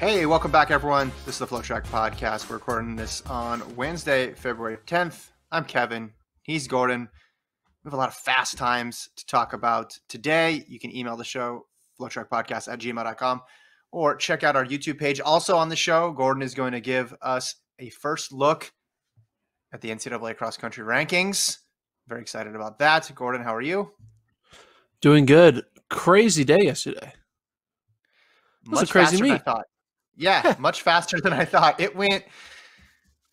Hey, welcome back, everyone. This is the Flow Track Podcast. We're recording this on Wednesday, February 10th. I'm Kevin. He's Gordon. We have a lot of fast times to talk about today. You can email the show, flowtrackpodcast@gmail.com, or check out our YouTube page. Also on the show, Gordon is going to give us a first look at the NCAA cross-country rankings. Very excited about that. Gordon, how are you? Doing good. Crazy day yesterday. That's a crazy meet. Yeah, much faster than I thought. It went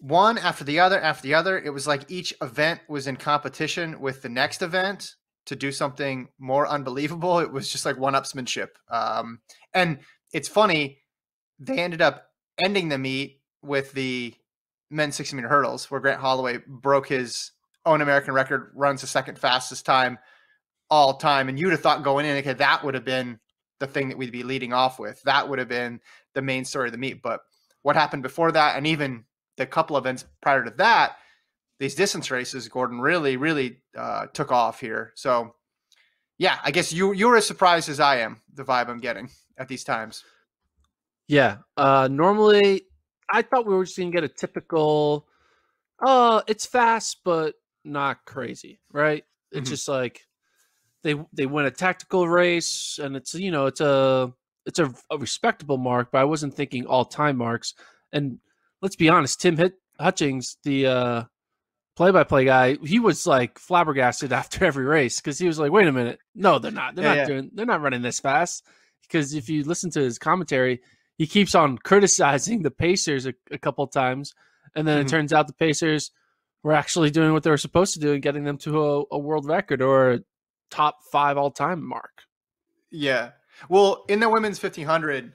one after the other after the other. It was like each event was in competition with the next event to do something more unbelievable. It was just like one-upsmanship. And it's funny, they ended up ending the meet with the men's 60-meter hurdles where Grant Holloway broke his own American record, runs the second fastest time all time. And you'd have thought going in, okay, that would have been the thing that we'd be leading off with. That would have been the main story of the meet. But what happened before that, and even the couple events prior to that, these distance races, Gordon, really took off here. So yeah, I guess you were as surprised as I am, the vibe I'm getting at these times. Yeah. Normally I thought we were just gonna get a typical, it's fast but not crazy, right? It's just like They win a tactical race, and it's, you know, it's a respectable mark, but I wasn't thinking all-time marks. And let's be honest, Tim Hutchings, the play-by-play guy, he was like flabbergasted after every race because he was like, "Wait a minute, no, they're not. They're not running this fast." Because if you listen to his commentary, he keeps on criticizing the Pacers a couple times, and then it turns out the Pacers were actually doing what they were supposed to do and getting them to a world record or top five all-time mark. Yeah. Well, in the women's 1500,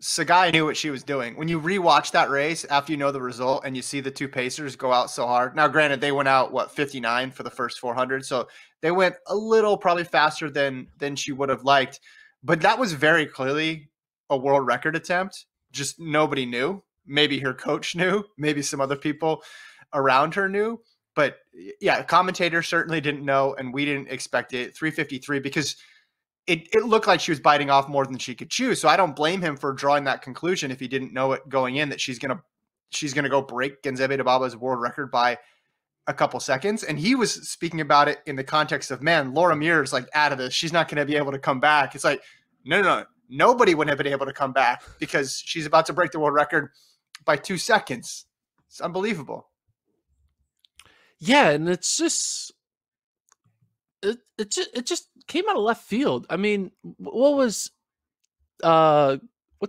Tsegay knew what she was doing. When you rewatch that race after you know the result and you see the two Pacers go out so hard. Now, granted, they went out, 59 for the first 400. So they went a little probably faster than she would have liked. But that was very clearly a world record attempt. Just nobody knew. Maybe her coach knew. Maybe some other people around her knew. But yeah, commentators certainly didn't know, and we didn't expect it. 3:53, because it looked like she was biting off more than she could chew. So I don't blame him for drawing that conclusion if he didn't know it going in that she's gonna go break Genzebe Dababa's world record by a couple seconds. And he was speaking about it in the context of, man, Laura Muir is like out of this. She's not gonna be able to come back. It's like, no. Nobody would have been able to come back because she's about to break the world record by 2 seconds. It's unbelievable. Yeah, and it's just it just came out of left field. I mean, what was her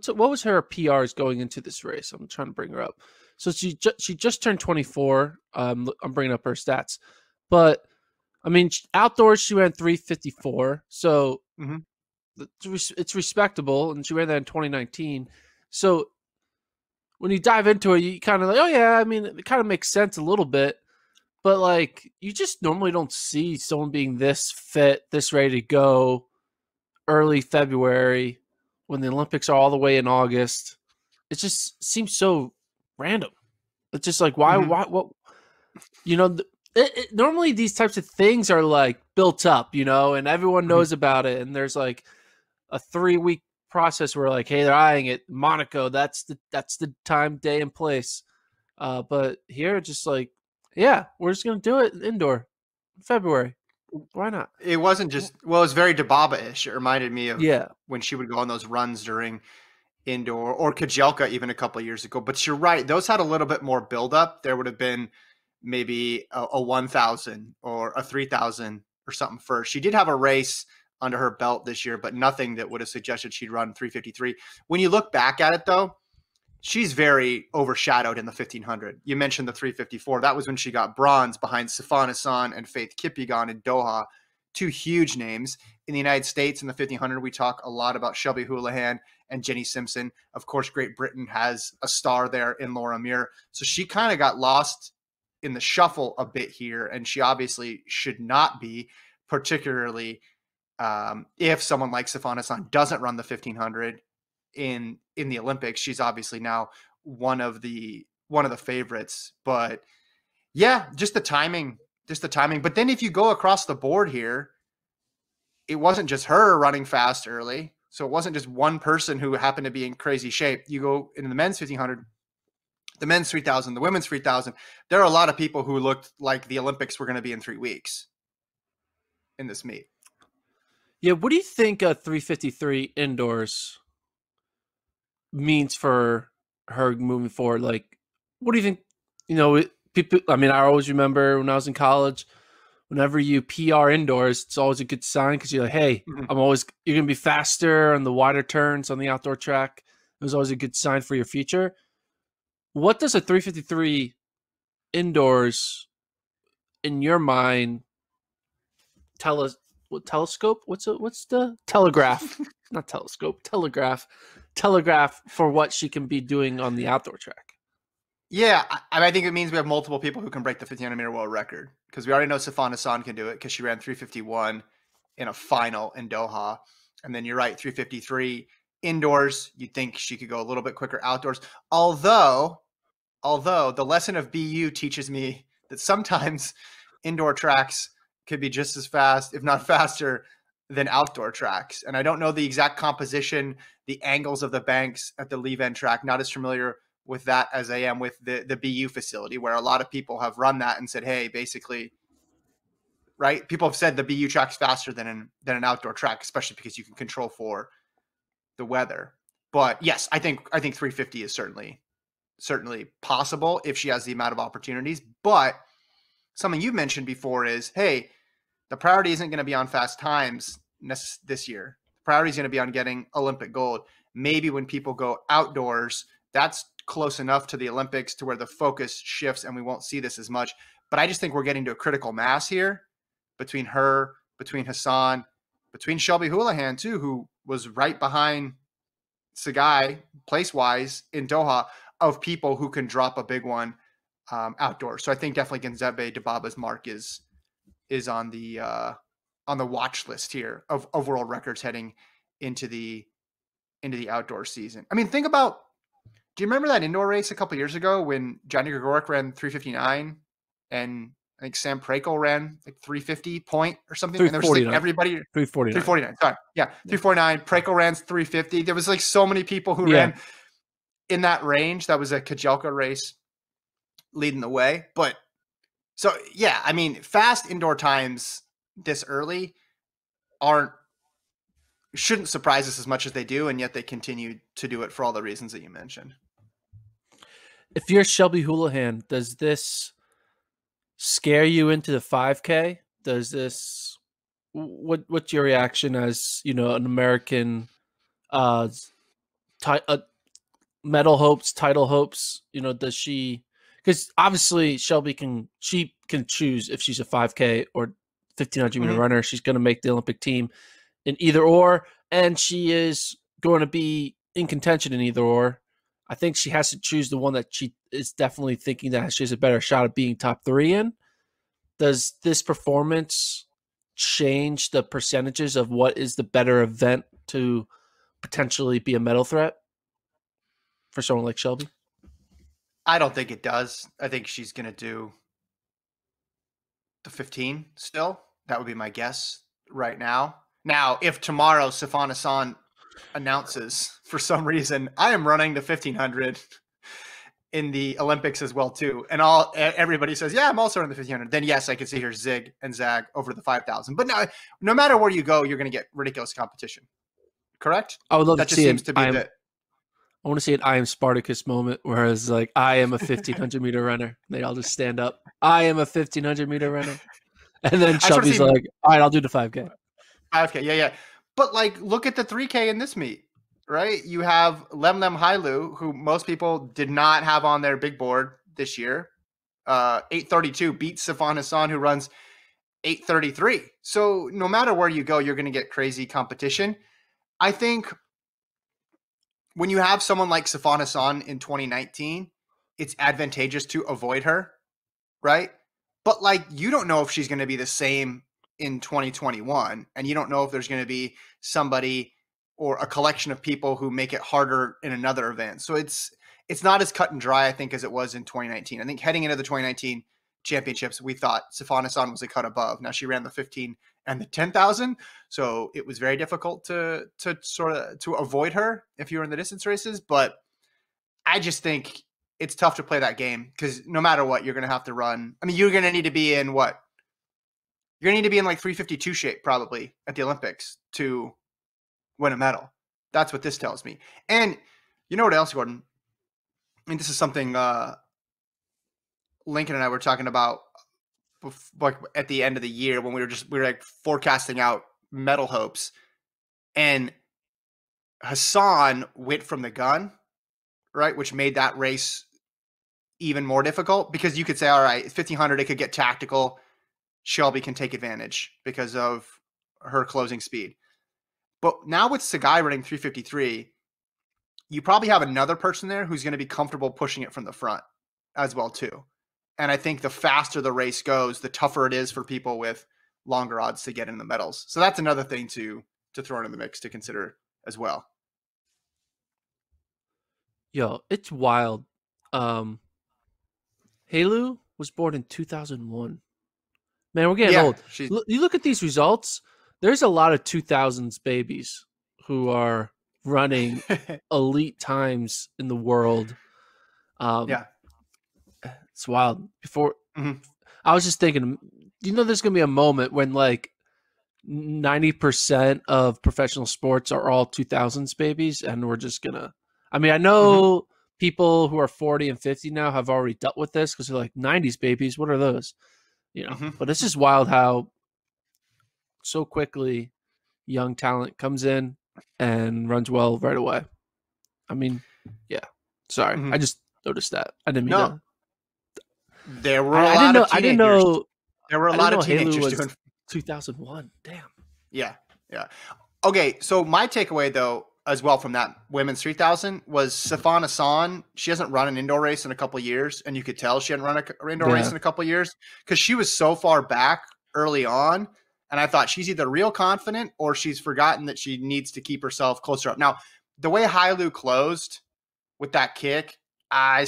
PRs going into this race? I'm trying to bring her up. So she just turned 24. I'm bringing up her stats, but I mean, outdoors she ran 3:54. So it's respectable, and she ran that in 2019. So when you dive into it, you kind of like, oh yeah, I mean, it kind of makes sense a little bit. But, like, you just normally don't see someone being this fit, this ready to go early February when the Olympics are all the way in August. It just seems so random. It's just like, why, what? You know, normally these types of things are, like, built up, you know, and everyone knows about it. And there's, like, a 3-week process where, like, hey, they're eyeing it. Monaco, that's the time, day, and place. But here, just, like, yeah, we're just going to do it indoor in February. Why not? It wasn't just – well, it was very Dababa-ish. It reminded me of when she would go on those runs during indoor, or Kajelka even a couple of years ago. But you're right. Those had a little bit more buildup. There would have been maybe a 1,000 or a 3,000 or something first. She did have a race under her belt this year, but nothing that would have suggested she'd run 3:53. When you look back at it, though, she's very overshadowed in the 1500. You mentioned the 3:54. That was when she got bronze behind Sifan Hassan and Faith Kipyegon in Doha, two huge names. In the United States in the 1500, we talk a lot about Shelby Houlihan and Jenny Simpson. Of course, Great Britain has a star there in Laura Muir. So she kind of got lost in the shuffle a bit here, and she obviously should not be, particularly if someone like Sifan Hassan doesn't run the 1500. In the Olympics, she's obviously now one of the favorites. But yeah, just the timing. But then if you go across the board here, it wasn't just her running fast early. So it wasn't just one person who happened to be in crazy shape. You go into the men's 1500, the men's 3000, the women's 3000. There are a lot of people who looked like the Olympics were going to be in 3 weeks in this meet. Yeah. What do you think 353 indoors means for her moving forward? Like, what do you think? You know, people, I mean, I always remember when I was in college, whenever you PR indoors, it's always a good sign because you're like, hey, you're going to be faster on the wider turns on the outdoor track. It was always a good sign for your future. What does a 353 indoors, in your mind, tell us? What telescope? What's the telegraph? Not telescope, telegraph. Telegraph for what she can be doing on the outdoor track. Yeah, I think it means we have multiple people who can break the 1500 meter world record, because we already know Sifan Hassan can do it because she ran 351 in a final in Doha. And then you're right, 353 indoors. You'd think she could go a little bit quicker outdoors. Although the lesson of BU teaches me that sometimes indoor tracks could be just as fast, if not faster, than outdoor tracks. And I don't know the exact composition, the angles of the banks at the leave end track, not as familiar with that as I am with the BU facility, where a lot of people have run that and said, hey, basically, right? People have said the BU track's faster than an outdoor track, especially because you can control for the weather. But yes, I think 350 is certainly possible if she has the amount of opportunities. But something you mentioned before is, hey, the priority isn't going to be on fast times this year. The priority is going to be on getting Olympic gold. Maybe when people go outdoors, that's close enough to the Olympics to where the focus shifts and we won't see this as much. But I just think we're getting to a critical mass here between her, between Hassan, between Shelby Houlihan too, who was right behind Tsegay place-wise in Doha, of people who can drop a big one outdoors. So I think definitely Ginzebe Dababa's mark is on the watch list here of world records heading into the outdoor season. I mean, think about, do you remember that indoor race a couple years ago when Johnny Gregoric ran 359 and I think Sam Prakal ran like 350 point or something? And there was like everybody 349. 349. Sorry. Yeah. 349. Prakal ran 350. There was like so many people who ran in that range. That was a Kajelka race leading the way. But so yeah, I mean, fast indoor times this early shouldn't surprise us as much as they do, and yet they continue to do it for all the reasons that you mentioned. If you're Shelby Houlihan, does this scare you into the 5K? Does this, what's your reaction as, you know, an American medal hopes, title hopes? You know, does she, because obviously Shelby she can choose if she's a 5K or 1500 meter runner. She's going to make the Olympic team in either or, and she is going to be in contention in either or. I think she has to choose the one that she is definitely thinking that she has a better shot at being top three in. Does this performance change the percentages of what is the better event to potentially be a medal threat for someone like Shelby? I don't think it does. I think she's going to do the 15 still. That would be my guess right now. Now, if tomorrow Sifan Hassan announces for some reason, I am running the 1500 in the Olympics as well too, and everybody says, yeah, I'm also in the 1500, then yes, I can see her zig and zag over the 5,000. But now, no matter where you go, you're going to get ridiculous competition. Correct? I would love that to see it. I want to see an I am Spartacus moment, whereas like, I am a 1500 meter runner. They all just stand up. I am a 1500 meter runner. And then Shelby's like, all right, I'll do the 5K. 5K, yeah. But, like, look at the 3K in this meet, right? You have Lemlem Hailu, who most people did not have on their big board this year. 832 beats Sifan Hassan, who runs 833. So no matter where you go, you're going to get crazy competition. I think when you have someone like Sifan Hassan in 2019, it's advantageous to avoid her, right? But, like, you don't know if she's going to be the same in 2021, and you don't know if there's going to be somebody or a collection of people who make it harder in another event. So it's not as cut and dry, I think, as it was in 2019. I think heading into the 2019 championships, we thought Sifan Hassan was a cut above. Now she ran the 15 and the 10,000. So it was very difficult to avoid her if you were in the distance races. But I just think it's tough to play that game because no matter what, you're going to have to run. I mean, you're going to need to be in what? You're going to need to be in like 352 shape probably at the Olympics to win a medal. That's what this tells me. And you know what else, Gordon? I mean, this is something Lincoln and I were talking about like at the end of the year when we were like forecasting out medal hopes, and Hassan went from the gun, right? Which made that race even more difficult because you could say, all right, 1500, it could get tactical. Shelby can take advantage because of her closing speed. But now with Tsegay running 353, you probably have another person there who's going to be comfortable pushing it from the front as well too. And I think the faster the race goes, the tougher it is for people with longer odds to get in the medals. So that's another thing to throw into the mix to consider as well. Yo, it's wild. Halu was born in 2001. Man, we're getting old. You look at these results. There's a lot of 2000s babies who are running elite times in the world. It's wild. Before I was just thinking, you know, there's going to be a moment when like 90% of professional sports are all 2000s babies. And we're just going to, I mean, I know people who are 40 and 50 now have already dealt with this because they're like 90s babies. What are those? You know, but it's just wild how so quickly young talent comes in and runs well right away. I mean, yeah, sorry. I just noticed that. I didn't mean that. There were a lot of teenagers doing 2001. Damn. Yeah. Yeah. Okay. So my takeaway though, as well from that women's 3000 was Sifan Hassan. She hasn't run an indoor race in a couple of years. And you could tell she hadn't run an indoor race in a couple of years because she was so far back early on. And I thought she's either real confident or she's forgotten that she needs to keep herself closer up. Now, the way Hailu closed with that kick, I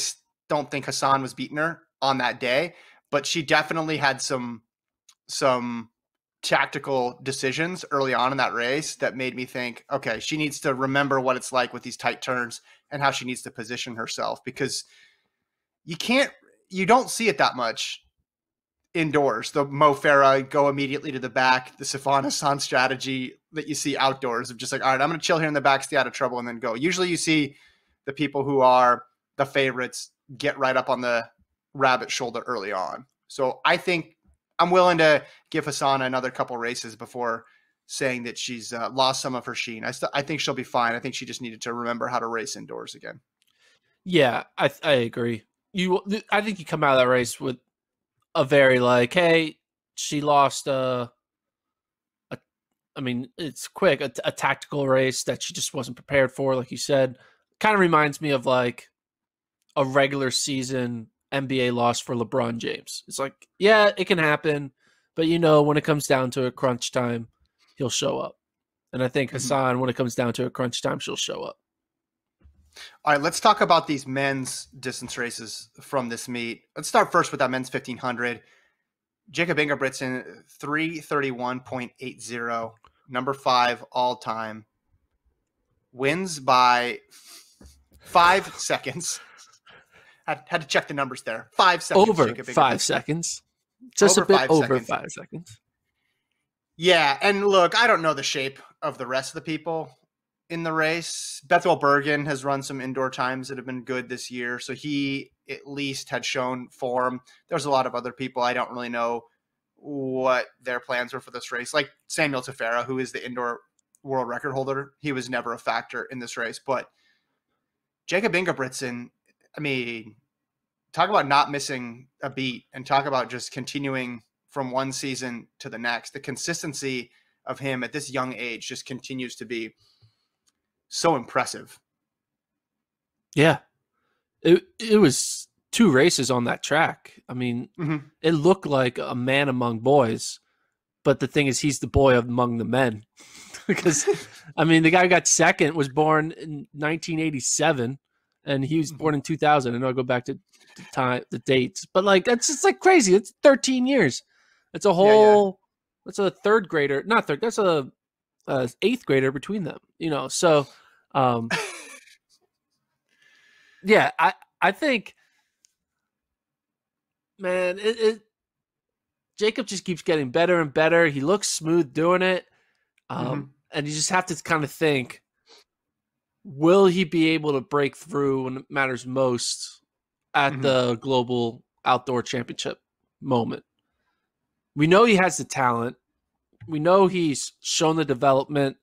don't think Hassan was beating her on that day, but she definitely had some tactical decisions early on in that race that made me think, okay, she needs to remember what it's like with these tight turns and how she needs to position herself because you don't see it that much indoors. The Mo Farah go immediately to the back, the Sifan Hassan strategy that you see outdoors of just like, all right, I'm going to chill here in the back, stay out of trouble, and then go. Usually you see the people who are the favorites get right up on the rabbit shoulder early on. So I think I'm willing to give Hassan another couple races before saying that she's lost some of her sheen. I think she'll be fine. I think she just needed to remember how to race indoors again. Yeah, I agree. I think you come out of that race with a very like, hey, she lost a tactical race that she just wasn't prepared for. Like you said, kind of reminds me of like a regular season NBA loss for LeBron James. It's like, yeah, it can happen, but you know, when it comes down to a crunch time, he'll show up. And I think Hassan, when it comes down to a crunch time, she'll show up. All right, let's talk about these men's distance races from this meet. Let's start first with that men's 1500. Jacob Ingebrigtsen, 3:31.80, number 5 all time, wins by 5 seconds. I had to check the numbers there. 5 seconds. Over 5 seconds. Just a bit over 5 seconds. Yeah, and look, I don't know the shape of the rest of the people in the race. Bethel Bergen has run some indoor times that have been good this year, so he at least had shown form. There's a lot of other people. I don't really know what their plans were for this race. Like Samuel Tefera, who is the indoor world record holder, he was never a factor in this race. But Jacob Ingebrigtsen, I mean, talk about not missing a beat and talk about just continuing from one season to the next. The consistency of him at this young age just continues to be so impressive. Yeah. It was 2 races on that track. I mean, it looked like a man among boys, but the thing is he's the boy among the men because, I mean, the guy who got second was born in 1987. And he was born in 2000. I know I go back to the dates, but like that's just like crazy. It's 13 years. It's a whole that's a third grader, not third, that's a eighth grader between them, you know? So, yeah, I think, man, Jacob just keeps getting better and better. He looks smooth doing it. And you just have to kind of think, will he be able to break through when it matters most at the global outdoor championship moment? We know he has the talent. We know he's shown the development.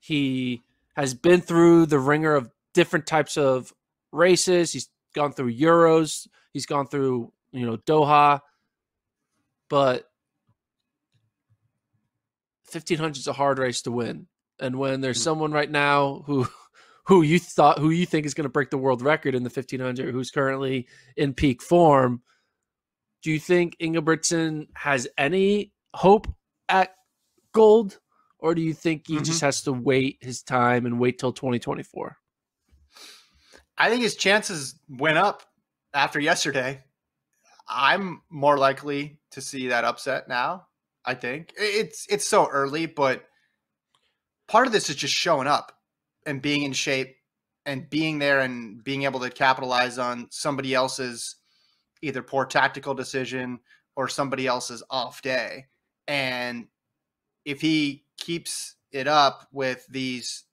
He has been through the ringer of different types of races. He's gone through Euros. He's gone through, you know, Doha. But 1500 is a hard race to win. And when there's someone right now who you think is going to break the world record in the 1500, who's currently in peak form, do you think Ingebrigtsen has any hope at gold, or do you think he just has to wait his time and wait till 2024? I think his chances went up after yesterday. I'm more likely to see that upset now. I think it's so early, but part of this is just showing up and being in shape and being there and being able to capitalize on somebody else's either poor tactical decision or somebody else's off day. And if he keeps it up with these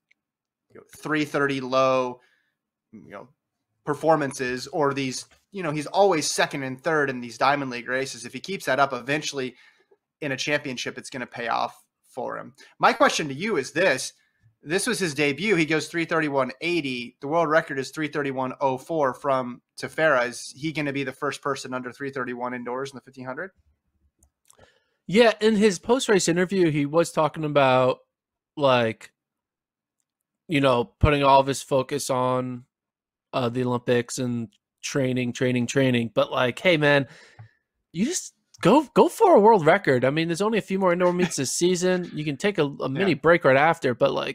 330 low, performances, or these, he's always second and third in these Diamond League races. If he keeps that up, eventually in a championship, it's going to pay off for him. My question to you is this. This was his debut. He goes 331.80. The world record is 331.04 from Tefera. Is he going to be the first person under 331 indoors in the 1500? Yeah, in his post-race interview, he was talking about, putting all of his focus on the Olympics and training. But, hey, man, you just go for a world record. I mean, there's only a few more indoor meets this season. You can take a mini break right after. But, I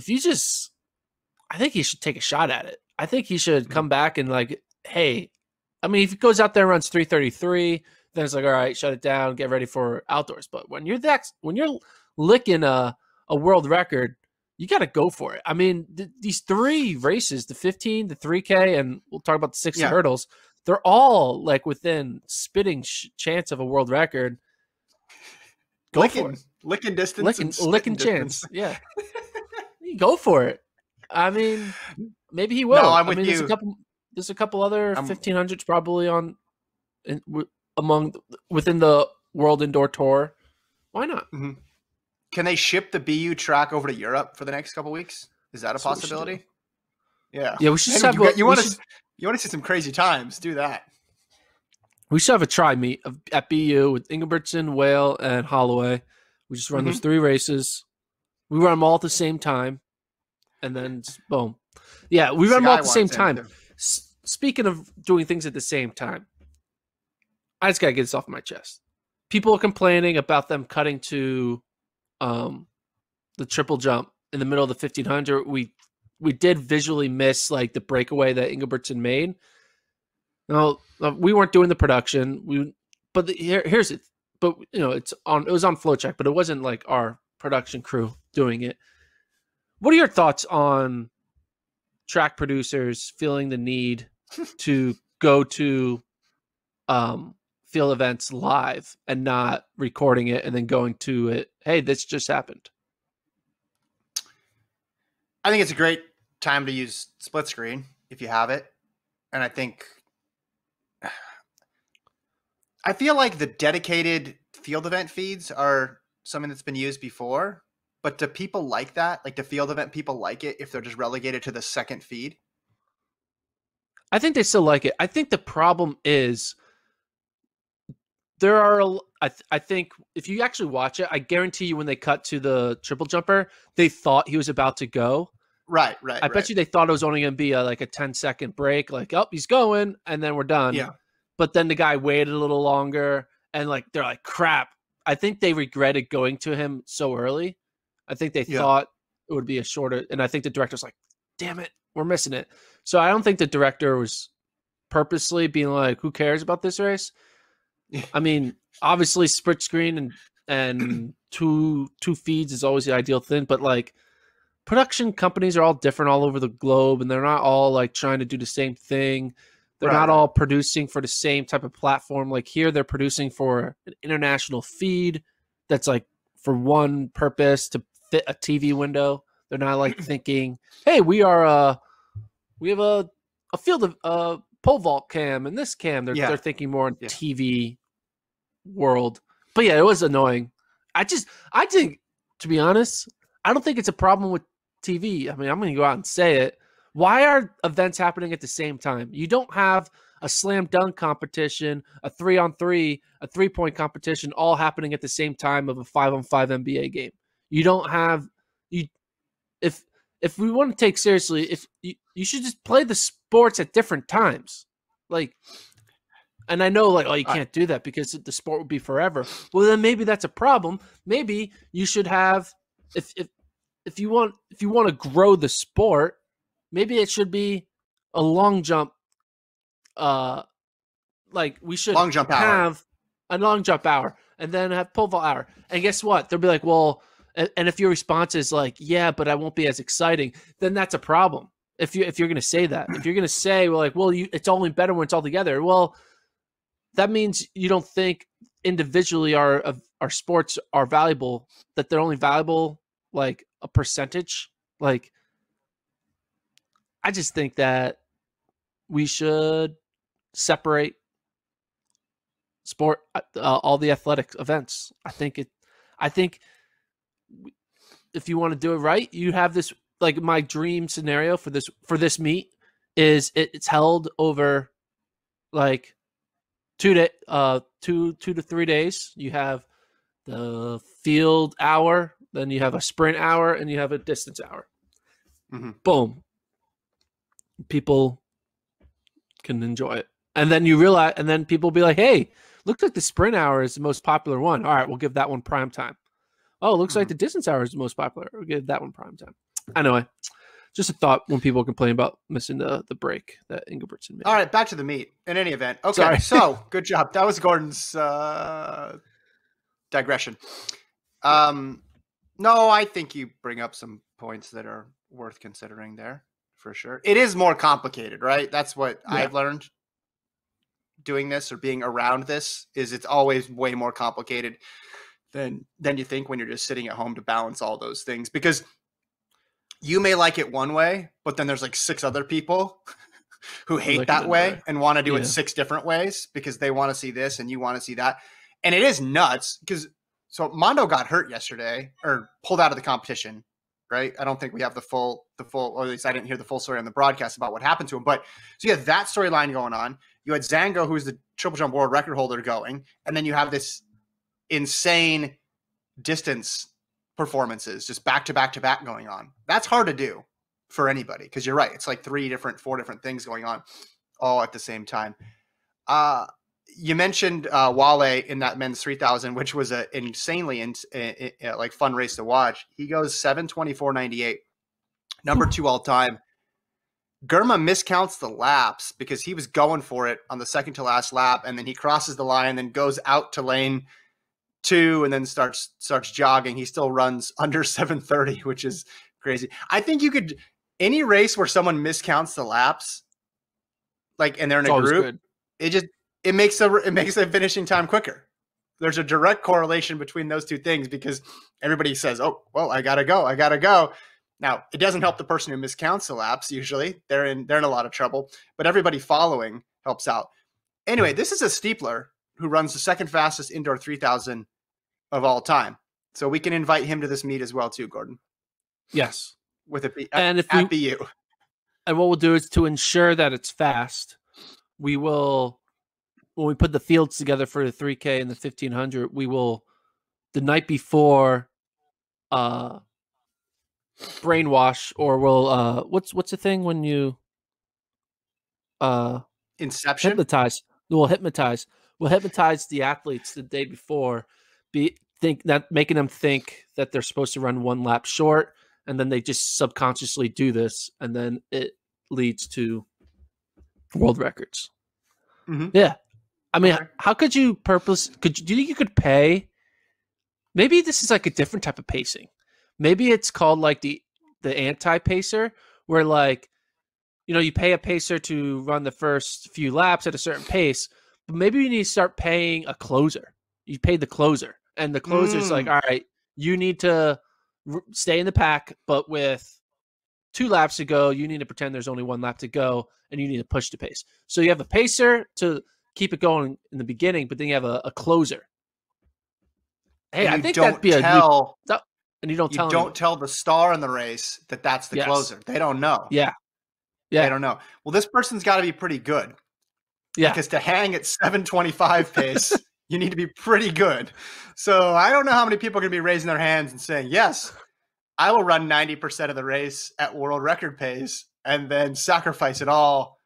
think he should take a shot at it. I think he should come back and, hey, I mean, if he goes out there and runs 333, then it's all right, shut it down, get ready for outdoors. But when you're licking a world record, you got to go for it. I mean, these three races, the 15, the 3K, and we'll talk about the 60 hurdles, they're all within spitting chance of a world record. Go for it. Licking distance. Licking chance. Distance. Yeah. You go for it. I mean, maybe he will. No, I'm with you. There's a couple other 1500s probably within the World Indoor Tour. Why not? Mm-hmm. Can they ship the BU track over to Europe for the next couple of weeks? Is that a possibility? Yeah. Yeah, we should have you want to see some crazy times, do that. We should have a try meet at BU with Ingebrigtsen, Wale, and Holloway. We just run those three races. We run them all at the same time. And then, boom. Yeah, we run them all at the same time. Speaking of doing things at the same time, I just got to get this off my chest. People are complaining about them cutting to the triple jump in the middle of the 1500. We did visually miss the breakaway that Ingebrigtsen made. Now, we weren't doing the production. Here's it. But it was on flow check, but it wasn't our production crew doing it. What are your thoughts on track producers feeling the need to go to field events live and not recording it and then going to it? Hey, this just happened. I think it's a great time to use split screen if you have it. And I feel like the dedicated field event feeds are something that's been used before, but do people like that? Like, do field event people like it if they're just relegated to the second feed? I think they still like it. I think the problem is there are, I think if you actually watch it, I guarantee you when they cut to the triple jumper, they thought he was about to go. Right. I bet you they thought it was only going to be a 10-second break. Oh, he's going, and then we're done. Yeah. But then the guy waited a little longer, and they're crap. I think they regretted going to him so early. I think they thought it would be a shorter, and I think the director's damn it, we're missing it. So I don't think the director was purposely being who cares about this race? I mean, obviously split screen and and two feeds is always the ideal thing. But like production companies are all different all over the globe, and they're not all like trying to do the same thing. They're not all producing for the same type of platform. Like here, they're producing for an international feed that's like for one purpose, to fit a TV window. They're not like thinking, hey, we are we have a field of pole vault cam and this cam. They're they're thinking more in TV world. But yeah, it was annoying. I think, to be honest, I don't think it's a problem with TV. I mean, I'm gonna go out and say it. Why are events happening at the same time? You don't have a slam dunk competition, a 3-on-3, a 3-point competition, all happening at the same time of a 5-on-5 NBA game. You don't have you. If we want to take seriously, if you should just play the sports at different times, like. And I know, like, oh, you can't do that because the sport would be forever. Well, then maybe that's a problem. Maybe you should have, if you want to grow the sport, maybe it should be a long jump. Like we should long jump have hour. A long jump hour, and then have pole vault hour. And guess what? They'll be like, well, and if your response is like, yeah, but I won't be as exciting, then that's a problem. If you're gonna say that, if you're gonna say, well, like, well, it's only better when it's all together. Well. That means you don't think individually our sports are valuable, that they're only valuable like a percentage. Like, I just think that we should separate sport, all the athletic events. I think if you want to do it right, you have this, like, my dream scenario for this meet is it's held over like 2 to 3 days. You have the field hour, then you have a sprint hour, and you have a distance hour. Mm-hmm. Boom. People can enjoy it, and then you realize, and then people be like, "Hey, looks like the sprint hour is the most popular one. All right, we'll give that one prime time. Oh, looks mm-hmm. like the distance hour is the most popular. We'll give that one prime time." Anyway, just a thought when people complain about missing the break that Ingebrigtsen made. All right, back to the meet. In any event. Okay, so good job. That was Gordon's digression. No, I think you bring up some points that are worth considering there for sure. It is more complicated, right? That's what I've learned doing this, or being around this, is it's always way more complicated than you think when you're just sitting at home to balance all those things. Because you may like it one way, but then there's like 6 other people who hate like that way and want to do it 6 different ways, because they want to see this and you want to see that. And it is nuts because so Mondo got hurt yesterday, or pulled out of the competition, right? I don't think we have the full, or at least I didn't hear the full story on the broadcast about what happened to him. But so you had that storyline going on. You had Zango, who's the triple jump world record holder, going, and then you have this insane distance performances just back to back to back going on. That's hard to do for anybody, because you're right, it's like 4 different things going on all at the same time. You mentioned Wale in that men's 3000, which was an insanely like fun race to watch. He goes 7:24.98, number 2 all time. Germa miscounts the laps because he was going for it on the second to last lap, and then he crosses the line and then goes out to lane 2 and then starts jogging. He still runs under 7:30, which is crazy. I think you could, any race where someone miscounts the laps, like, and they're in a group, good. it makes the finishing time quicker. There's a direct correlation between those two things, because everybody says, "Oh, well, I gotta go." Now, it doesn't help the person who miscounts the laps. Usually they're in a lot of trouble, but everybody following helps out. Anyway, this is a steepler who runs the second fastest indoor 3000 of all time. So we can invite him to this meet as well too, Gordon. Yes. With BU. And what we'll do is, to ensure that it's fast, we will, when we put the fields together for the 3K and the 1500, we will, the night before, brainwash, or we'll what's the thing when you inception? Hypnotize. We'll hypnotize the athletes the day before, making them think that they're supposed to run 1 lap short, and then they just subconsciously do this, and then it leads to world records. Mm-hmm. Yeah, I mean, okay. How could you do you think you could pay Maybe this is like a different type of pacing. Maybe it's called like the anti-pacer, where like, you know, you pay a pacer to run the first few laps at a certain pace, but maybe you need to start paying a closer. You pay the closer, and the closer's like, all right, you need to stay in the pack, but with 2 laps to go, you need to pretend there's only 1 lap to go, and you need to push the pace. So you have a pacer to keep it going in the beginning, but then you have a closer. Hey, I think that'd be a new, and you don't tell. You don't tell the star in the race that that's the closer. They don't know. Yeah, they don't know. Well, this person's got to be pretty good. Yeah, because to hang at 7:25 pace, you need to be pretty good. So I don't know how many people are going to be raising their hands and saying, "Yes, I will run 90% of the race at world record pace and then sacrifice it all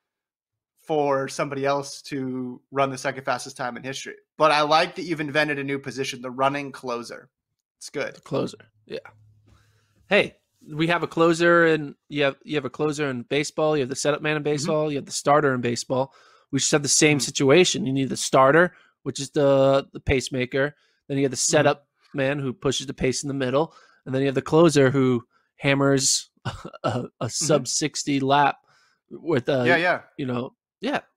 for somebody else to run the second fastest time in history." But I like that you've invented a new position, the running closer. It's good. The closer. Yeah. Hey, we have a closer, and you have a closer in baseball. You have the setup man in baseball. You have the starter in baseball. We just have the same situation. You need the starter, which is the pacemaker. Then you have the setup man who pushes the pace in the middle. And then you have the closer who hammers a sub-60 lap with a, you know,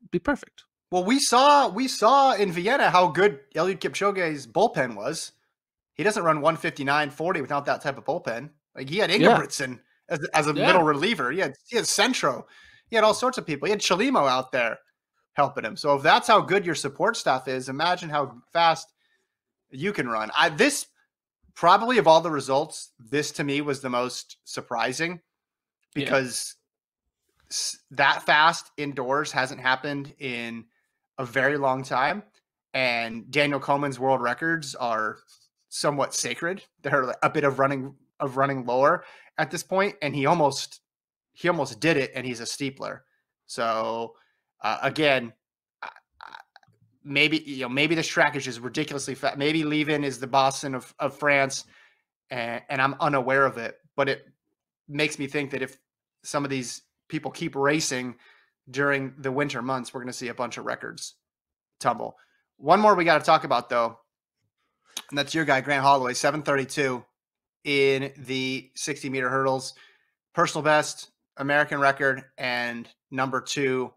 be perfect. Well, we saw in Vienna how good Eliud Kipchoge's bullpen was. He doesn't run 159.40 without that type of bullpen. Like, he had Ingebrigtsen as a middle reliever. He had Centro. He had all sorts of people. He had Chalimo out there helping him. So if that's how good your support staff is, imagine how fast you can run. Probably of all the results, this to me was the most surprising, because that fast indoors hasn't happened in a very long time. And Daniel Coleman's world records are somewhat sacred. They're a bit of running lore at this point. And he almost did it, and he's a steepler. So again, maybe this track is just ridiculously fast. Maybe Leuven is the Boston of France, and I'm unaware of it. But it makes me think that if some of these people keep racing during the winter months, we're going to see a bunch of records tumble. One more we got to talk about, though, and that's your guy, Grant Holloway, 7:32 in the 60-meter hurdles. Personal best, American record, and #2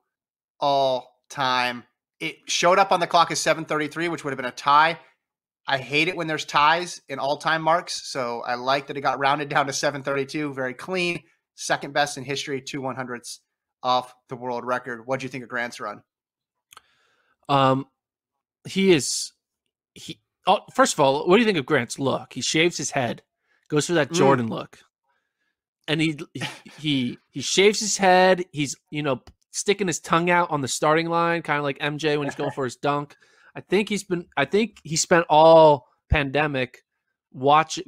all time. It showed up on the clock as 7:33, which would have been a tie. I hate it when there's ties in all-time marks, so I like that it got rounded down to 7:32. Very clean. Second best in history, 2 1/100ths off the world record. What do you think of Grant's run? First of all, what do you think of Grant's look? He shaves his head, goes for that Jordan look, and he shaves his head. He's, you know, sticking his tongue out on the starting line, kind of like MJ when he's going for his dunk. I think he spent all pandemic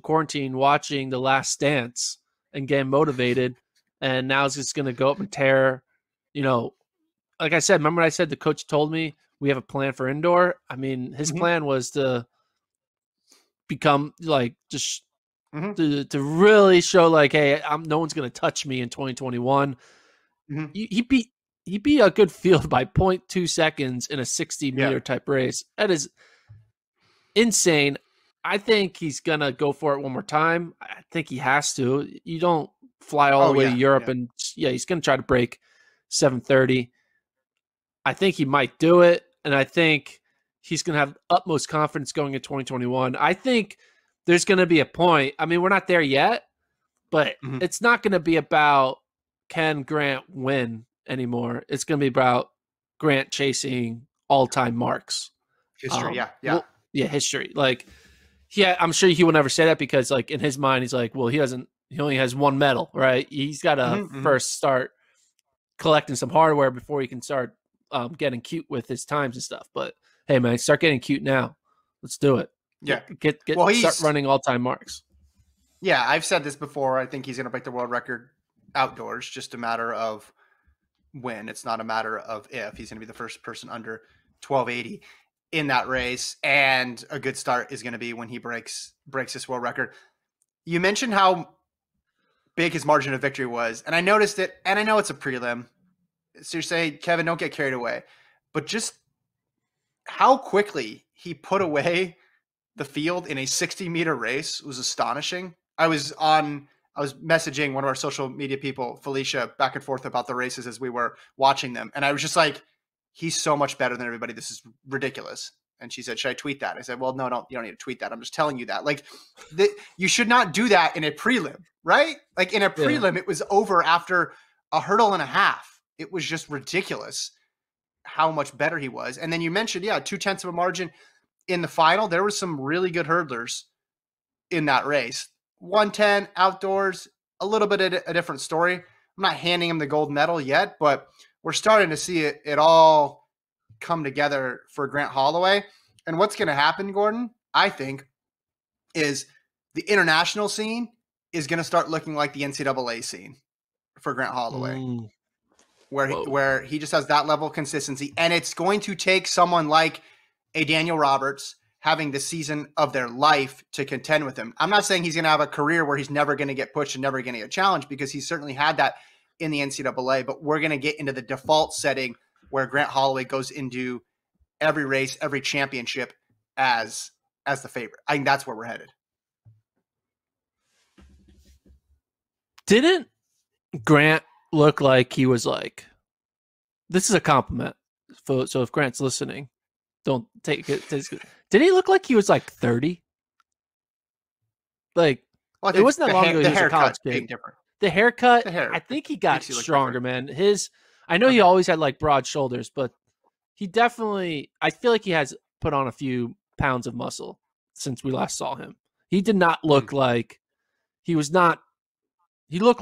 quarantine watching The Last Dance and getting motivated, and now it's just going to go up and tear. You know, like I said, remember I said the coach told me we have a plan for indoor? I mean, his plan was to become like just to really show like, hey, no one's going to touch me in 2021. He beat a good field by 0.2 seconds in a 60-meter type race. That is insane. I think he's going to go for it one more time. I think he has to. You don't fly all the way to Europe, and he's going to try to break 7:30. I think he might do it, and I think he's going to have utmost confidence going in 2021. I think there's going to be a point. I mean, we're not there yet, but it's not going to be about can Grant win anymore. It's going to be about Grant chasing all-time marks. History, history. Like, I'm sure he will never say that because, like, in his mind, he's like, well, he only has one medal, right? He's got to first start collecting some hardware before he can start getting cute with his times and stuff. But, hey, man, start getting cute now. Let's do it. Yeah. Start running all-time marks. Yeah, I've said this before. I think he's going to break the world record outdoors, just a matter of when. It's not a matter of if. He's going to be the first person under 1280 in that race, and a good start is going to be when he breaks this world record. You mentioned how big his margin of victory was, and I noticed it, and I know it's a prelim, so you're saying, Kevin, don't get carried away, but just how quickly he put away the field in a 60-meter race was astonishing. I was messaging one of our social media people, Felicia, back and forth about the races as we were watching them. And I was just like, he's so much better than everybody. This is ridiculous. And she said, should I tweet that? I said, well, no, you don't need to tweet that. I'm just telling you that. Like, you should not do that in a prelim, right? Like, in a prelim, It was over after a hurdle and a half. It was just ridiculous how much better he was. And then you mentioned, 0.2 of a margin in the final. There were some really good hurdlers in that race. 110 outdoors, a little bit of a different story. I'm not handing him the gold medal yet, but we're starting to see it all come together for Grant Holloway. And what's going to happen, Gordon, I think, is the international scene is going to start looking like the NCAA scene for Grant Holloway, where he just has that level of consistency. And it's going to take someone like a Daniel Roberts having the season of their life to contend with him. I'm not saying he's going to have a career where he's never going to get pushed and never going to get challenged, because he certainly had that in the NCAA, but we're going to get into the default setting where Grant Holloway goes into every race, every championship as the favorite. I think that's where we're headed. Didn't Grant look like he was like, this is a compliment. So if Grant's listening, don't take it. Did he look like he was like 30? Like, well, it wasn't that long ago. He was a college kid. The haircut, I think he got stronger, man. I know he always had like broad shoulders, but he definitely, I feel like he has put on a few pounds of muscle since we last saw him. He did not look like he looked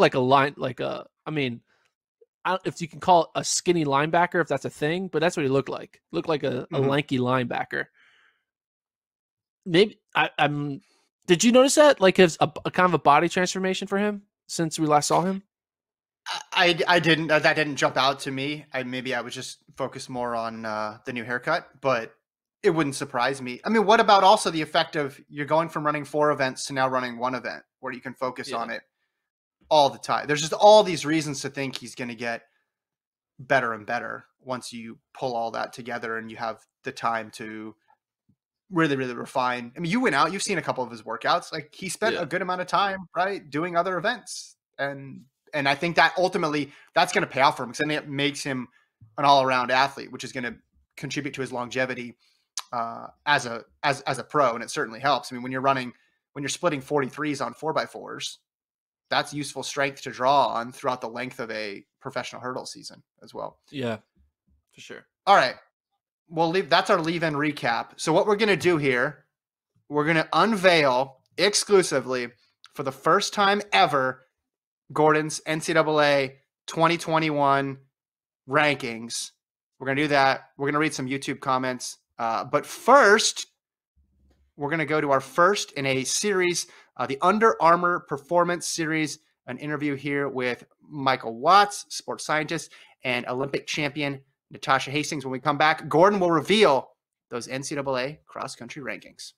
like a line, if you can call it a skinny linebacker, if that's a thing, but that's what he looked like. Looked like a lanky linebacker. Maybe did you notice that? Like it's a kind of a body transformation for him since we last saw him? I didn't, that didn't jump out to me. Maybe I was just focused more on the new haircut, but it wouldn't surprise me. I mean, what about also the effect of you're going from running 4 events to now running 1 event where you can focus on it all the time. There's just all these reasons to think he's going to get better and better once you pull all that together and you have the time to really, really refine. I mean, you went out, you've seen a couple of his workouts. Like he spent a good amount of time, right, doing other events and I think that ultimately that's going to pay off for him, because I think it makes him an all-around athlete, which is going to contribute to his longevity as a pro. And it certainly helps. I mean, when you're splitting 43s on 4x4s, that's useful strength to draw on throughout the length of a professional hurdle season as well. Yeah, for sure. All right. We'll leave. That's our leave-in recap. So what we're going to do here, we're going to unveil exclusively for the first time ever Gordon's NCAA 2021 rankings. We're going to do that. We're going to read some YouTube comments. But first, we're going to go to our first in a series, the Under Armour Performance Series, an interview here with Michael Watts, sports scientist and Olympic champion Natasha Hastings. When we come back, Gordon will reveal those NCAA cross-country rankings.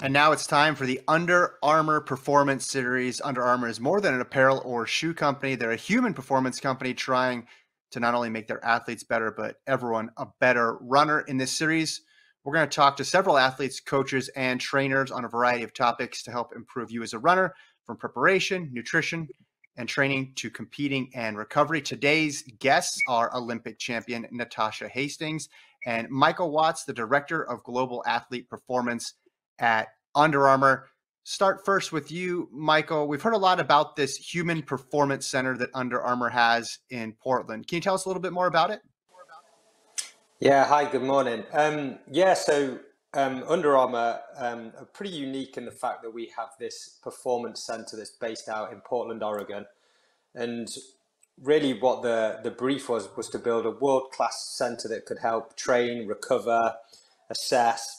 And now it's time for the Under Armour Performance Series. Under Armour is more than an apparel or shoe company. They're a human performance company trying to not only make their athletes better, but everyone a better runner. In this series, we're going to talk to several athletes, coaches, and trainers on a variety of topics to help improve you as a runner, from preparation, nutrition, and training to competing and recovery. Today's guests are Olympic champion Natasha Hastings and Michael Watts, the director of global athlete performance at Under Armour. Start first with you, Michael. We've heard a lot about this human performance center that Under Armour has in Portland. Can you tell us a little bit more about it? Yeah. Hi, good morning. So Under Armour are pretty unique in the fact that we have this performance center that's based out in Portland, Oregon. And really what the brief was to build a world-class center that could help train, recover, assess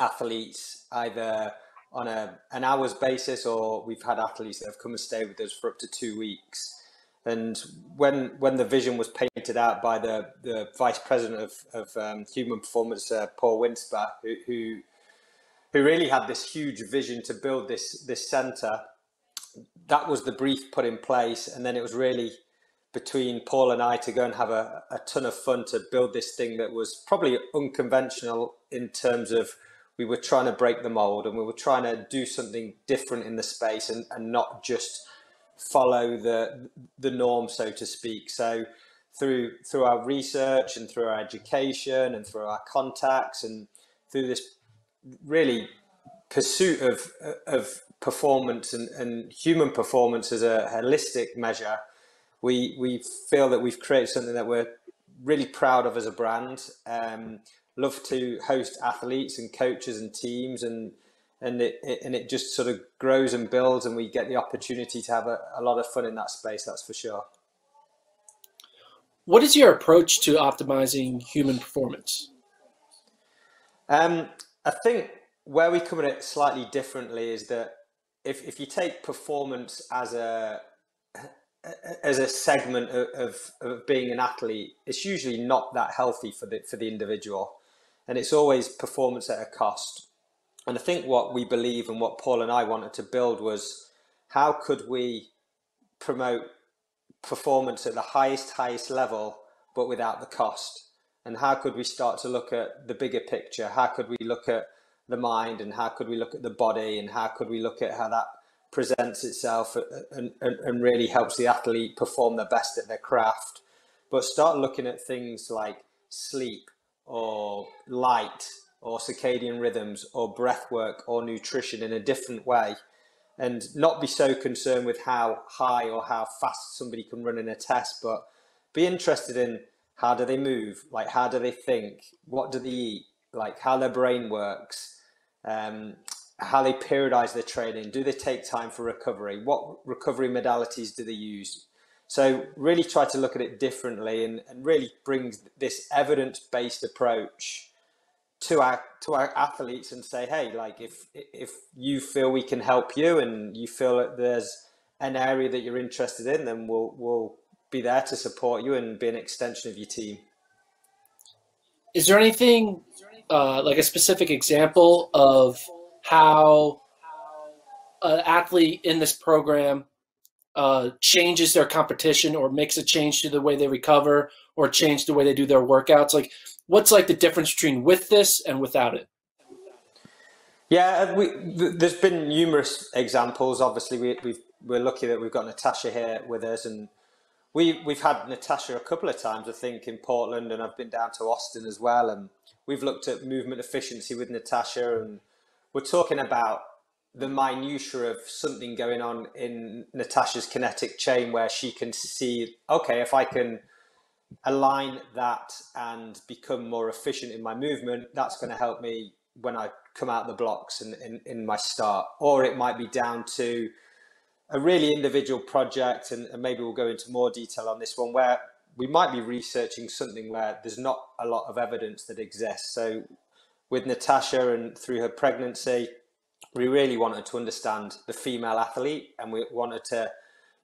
athletes either on an hour's basis, or we've had athletes that have come and stayed with us for up to 2 weeks. And when the vision was painted out by the vice president of human performance, Paul Winsper, who really had this huge vision to build this center, that was the brief put in place. And then it was really between Paul and I to go and have a ton of fun to build this thing that was probably unconventional in terms of we were trying to break the mold and we were trying to do something different in the space and not just follow the norm, so to speak. So through our research and through our education and through our contacts and through this really pursuit of performance and human performance as a holistic measure, we feel that we've created something that we're really proud of as a brand. Love to host athletes and coaches and teams, and it just sort of grows and builds, and we get the opportunity to have a lot of fun in that space, that's for sure. What is your approach to optimizing human performance? I think where we come at it slightly differently is that if you take performance as a segment of being an athlete, it's usually not that healthy for the individual, and it's always performance at a cost. And I think what we believe and what Paul and I wanted to build was how could we promote performance at the highest level but without the cost, and how could we start to look at the bigger picture? How could we look at the mind, and how could we look at the body, and how could we look at how that presents itself and really helps the athlete perform their best at their craft? But start looking at things like sleep or light or circadian rhythms or breath work or nutrition in a different way, and not be so concerned with how high or how fast somebody can run in a test, but be interested in how do they move, like how do they think, what do they eat, like how their brain works, how they periodize their training, do they take time for recovery, what recovery modalities do they use. So really try to look at it differently and really bring this evidence-based approach to our athletes and say, hey, like if you feel we can help you and you feel that there's an area that you're interested in, then we'll be there to support you and be an extension of your team. Is there anything like a specific example of how an athlete in this program changes their competition or makes a change to the way they recover or change the way they do their workouts? Like, what's like the difference between with this and without it? Yeah, there's been numerous examples. Obviously, we're lucky that we've got Natasha here with us, and we've had Natasha a couple of times, I think, in Portland, and I've been down to Austin as well, and we've looked at movement efficiency with Natasha, and we're talking about the minutiae of something going on in Natasha's kinetic chain where she can see, okay, if I can align that and become more efficient in my movement, that's going to help me when I come out the blocks and in my start. Or it might be down to a really individual project, and maybe we'll go into more detail on this one, where we might be researching something where there's not a lot of evidence that exists. So with Natasha and through her pregnancy, we really wanted to understand the female athlete, and we wanted to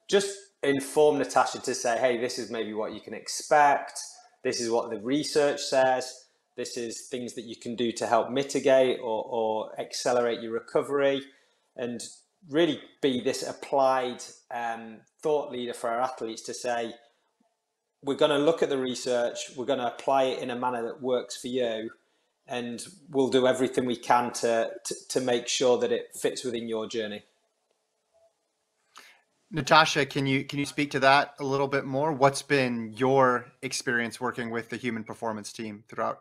just inform Natasha to say, hey, this is maybe what you can expect, this is what the research says, this is things that you can do to help mitigate or accelerate your recovery, and really be this applied thought leader for our athletes to say, we're going to look at the research, we're going to apply it in a manner that works for you, and we'll do everything we can to make sure that it fits within your journey. Natasha, can you speak to that a little bit more? What's been your experience working with the human performance team throughout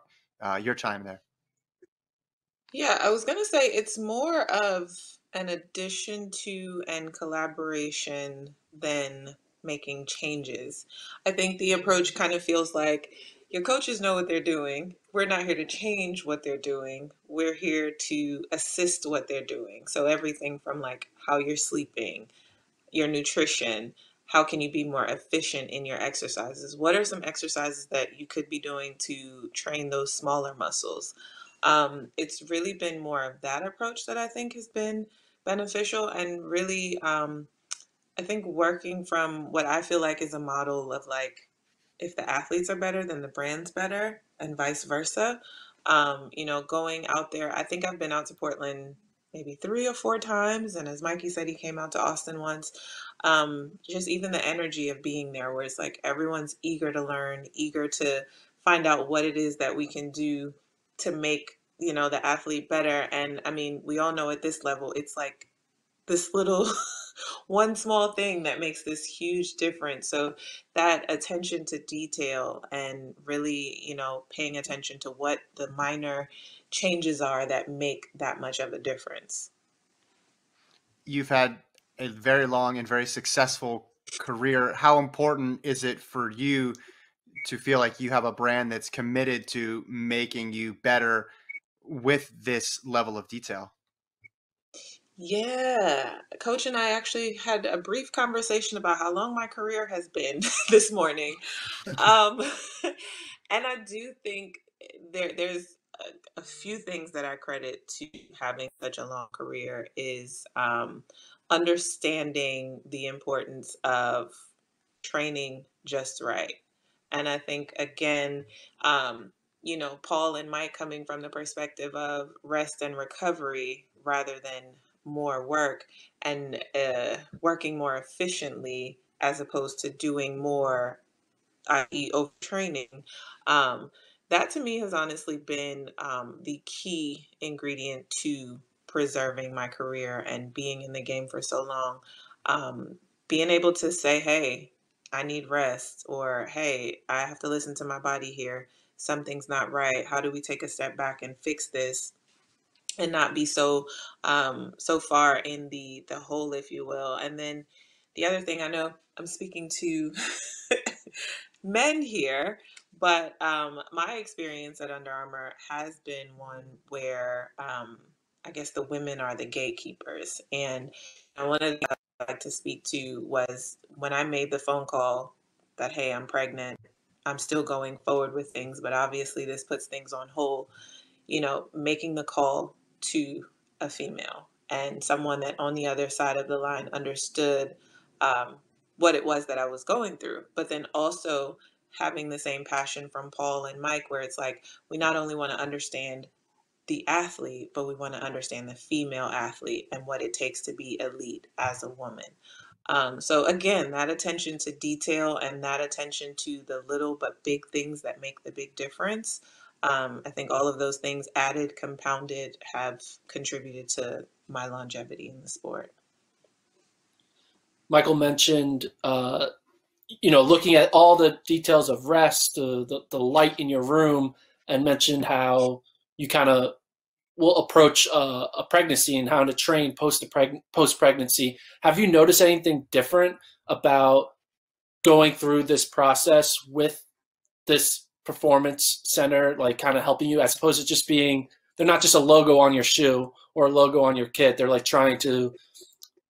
your time there? Yeah, I was going to say it's more of an addition to and collaboration than making changes. I think the approach kind of feels like your coaches know what they're doing. We're not here to change what they're doing. We're here to assist what they're doing. So everything from like how you're sleeping, your nutrition, how can you be more efficient in your exercises? What are some exercises that you could be doing to train those smaller muscles? It's really been more of that approach that I think has been beneficial, and really, I think working from what I feel like is a model of like, if the athletes are better, then the brand's better, and vice versa. You know, going out there, I think I've been out to Portland maybe 3 or 4 times. And as Mikey said, he came out to Austin once. Just even the energy of being there, where it's like everyone's eager to learn, eager to find out what it is that we can do to make, you know, the athlete better. And I mean, we all know at this level, it's like this little one small thing that makes this huge difference. So that attention to detail and really, you know, paying attention to what the minor changes are that make that much of a difference. You've had a very long and very successful career. How important is it for you to feel like you have a brand that's committed to making you better with this level of detail? Yeah, Coach and I actually had a brief conversation about how long my career has been this morning. And I do think there's a few things that I credit to having such a long career is understanding the importance of training just right. And I think, again, you know, Paul and Mike coming from the perspective of rest and recovery rather than more work, and working more efficiently as opposed to doing more, i.e. overtraining. That to me has honestly been the key ingredient to preserving my career and being in the game for so long. Being able to say, hey, I need rest, or hey, I have to listen to my body here. Something's not right. How do we take a step back and fix this? And not be so so far in the hole, if you will. And then the other thing, I know I'm speaking to men here, but my experience at Under Armour has been one where I guess the women are the gatekeepers. And one of the things I'd like to speak to was when I made the phone call that, hey, I'm pregnant, I'm still going forward with things, but obviously this puts things on hold, you know, making the call to a female and someone that on the other side of the line understood what it was that I was going through, but then also having the same passion from Paul and Mike, where it's like, we not only want to understand the athlete, but we want to understand the female athlete and what it takes to be elite as a woman. So again, that attention to detail and that attention to the little but big things that make the big difference. I think all of those things added, compounded, have contributed to my longevity in the sport. Michael mentioned, you know, looking at all the details of rest, the light in your room, and mentioned how you kind of will approach a pregnancy and how to train post-pregnancy. Have you noticed anything different about going through this process with this performance center, like kind of helping you, as opposed to just being, they're not just a logo on your shoe or a logo on your kit. They're like trying to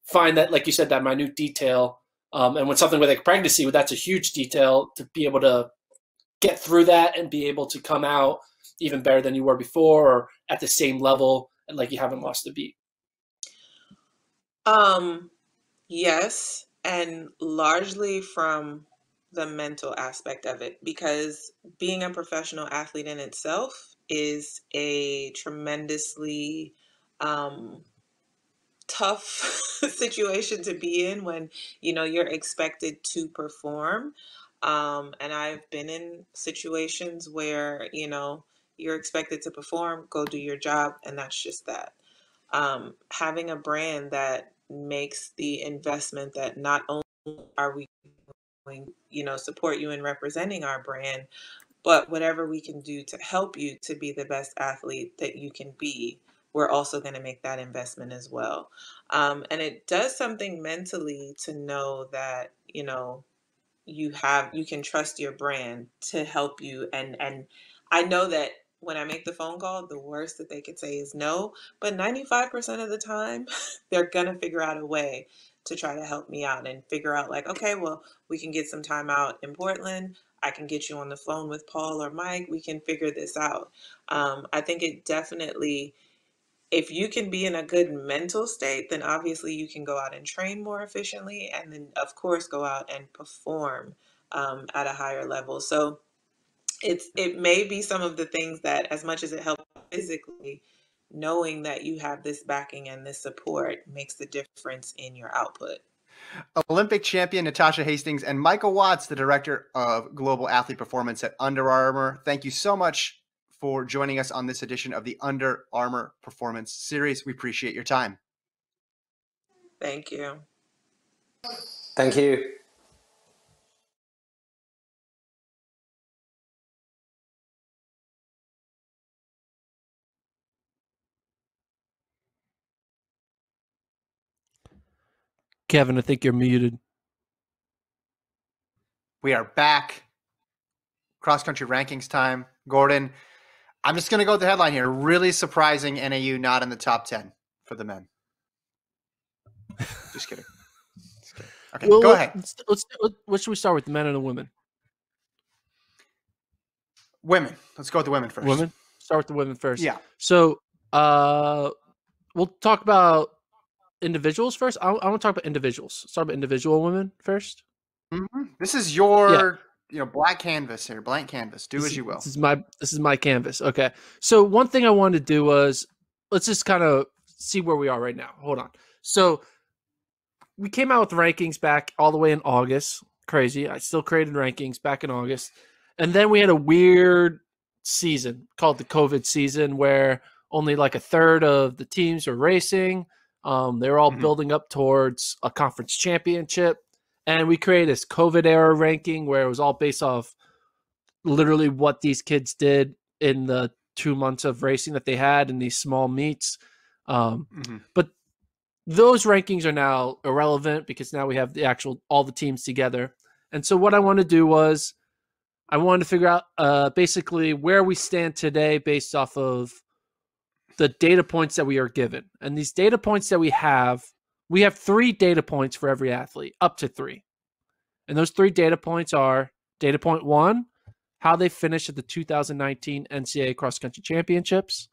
find that, like you said, that minute detail. And when something with like pregnancy, that's a huge detail to be able to get through that and be able to come out even better than you were before or at the same level. And like, you haven't lost a beat. Yes. And largely from the mental aspect of it, because being a professional athlete in itself is a tremendously tough situation to be in when, you know, you're expected to perform. And I've been in situations where, you know, you're expected to perform, go do your job, and that's just that. Having a brand that makes the investment that not only are we, you know, support you in representing our brand, but whatever we can do to help you to be the best athlete that you can be, we're also going to make that investment as well. And it does something mentally to know that, you know, you can trust your brand to help you. And I know that when I make the phone call, the worst that they could say is no, but 95% of the time, they're going to figure out a way to try to help me out and figure out like, okay, well, we can get some time out in Portland. I can get you on the phone with Paul or Mike. We can figure this out. I think it definitely, if you can be in a good mental state, then obviously you can go out and train more efficiently and then of course go out and perform at a higher level. So it may be some of the things that, as much as it helps physically, knowing that you have this backing and this support makes the difference in your output. Olympic champion Natasha Hastings and Michael Watts, the director of global athlete performance at Under Armour. Thank you so much for joining us on this edition of the Under Armour Performance Series. We appreciate your time. Thank you. Thank you. Kevin, I think you're muted. We are back. Cross-country rankings time. Gordon, I'm just going to go with the headline here. Really surprising NAU not in the top 10 for the men. Just kidding. Just kidding. Okay, well, go ahead. What should we start with, the men or the women? Women. Let's go with the women first. Women? Start with the women first. Yeah. So we'll talk about individuals first. I want to talk about individuals. Start about individual women first. Mm-hmm. This is your, you know, black canvas here, blank canvas. Do as you will. This is my canvas. Okay. So one thing I wanted to do was let's just kind of see where we are right now. Hold on. So we came out with rankings back all the way in August. Crazy. I still created rankings back in August, and then we had a weird season called the COVID season, where only like a third of the teams are racing. They were all building up towards a conference championship, and we created this COVID era ranking where it was all based off literally what these kids did in the 2 months of racing that they had in these small meets. But those rankings are now irrelevant because now we have the actual, all the teams together. And so what I wanted to do was I wanted to figure out basically where we stand today based off of the data points that we are given. And these data points that we have 3 data points for every athlete, up to 3. And those 3 data points are data point 1, how they finished at the 2019 NCAA cross-country championships.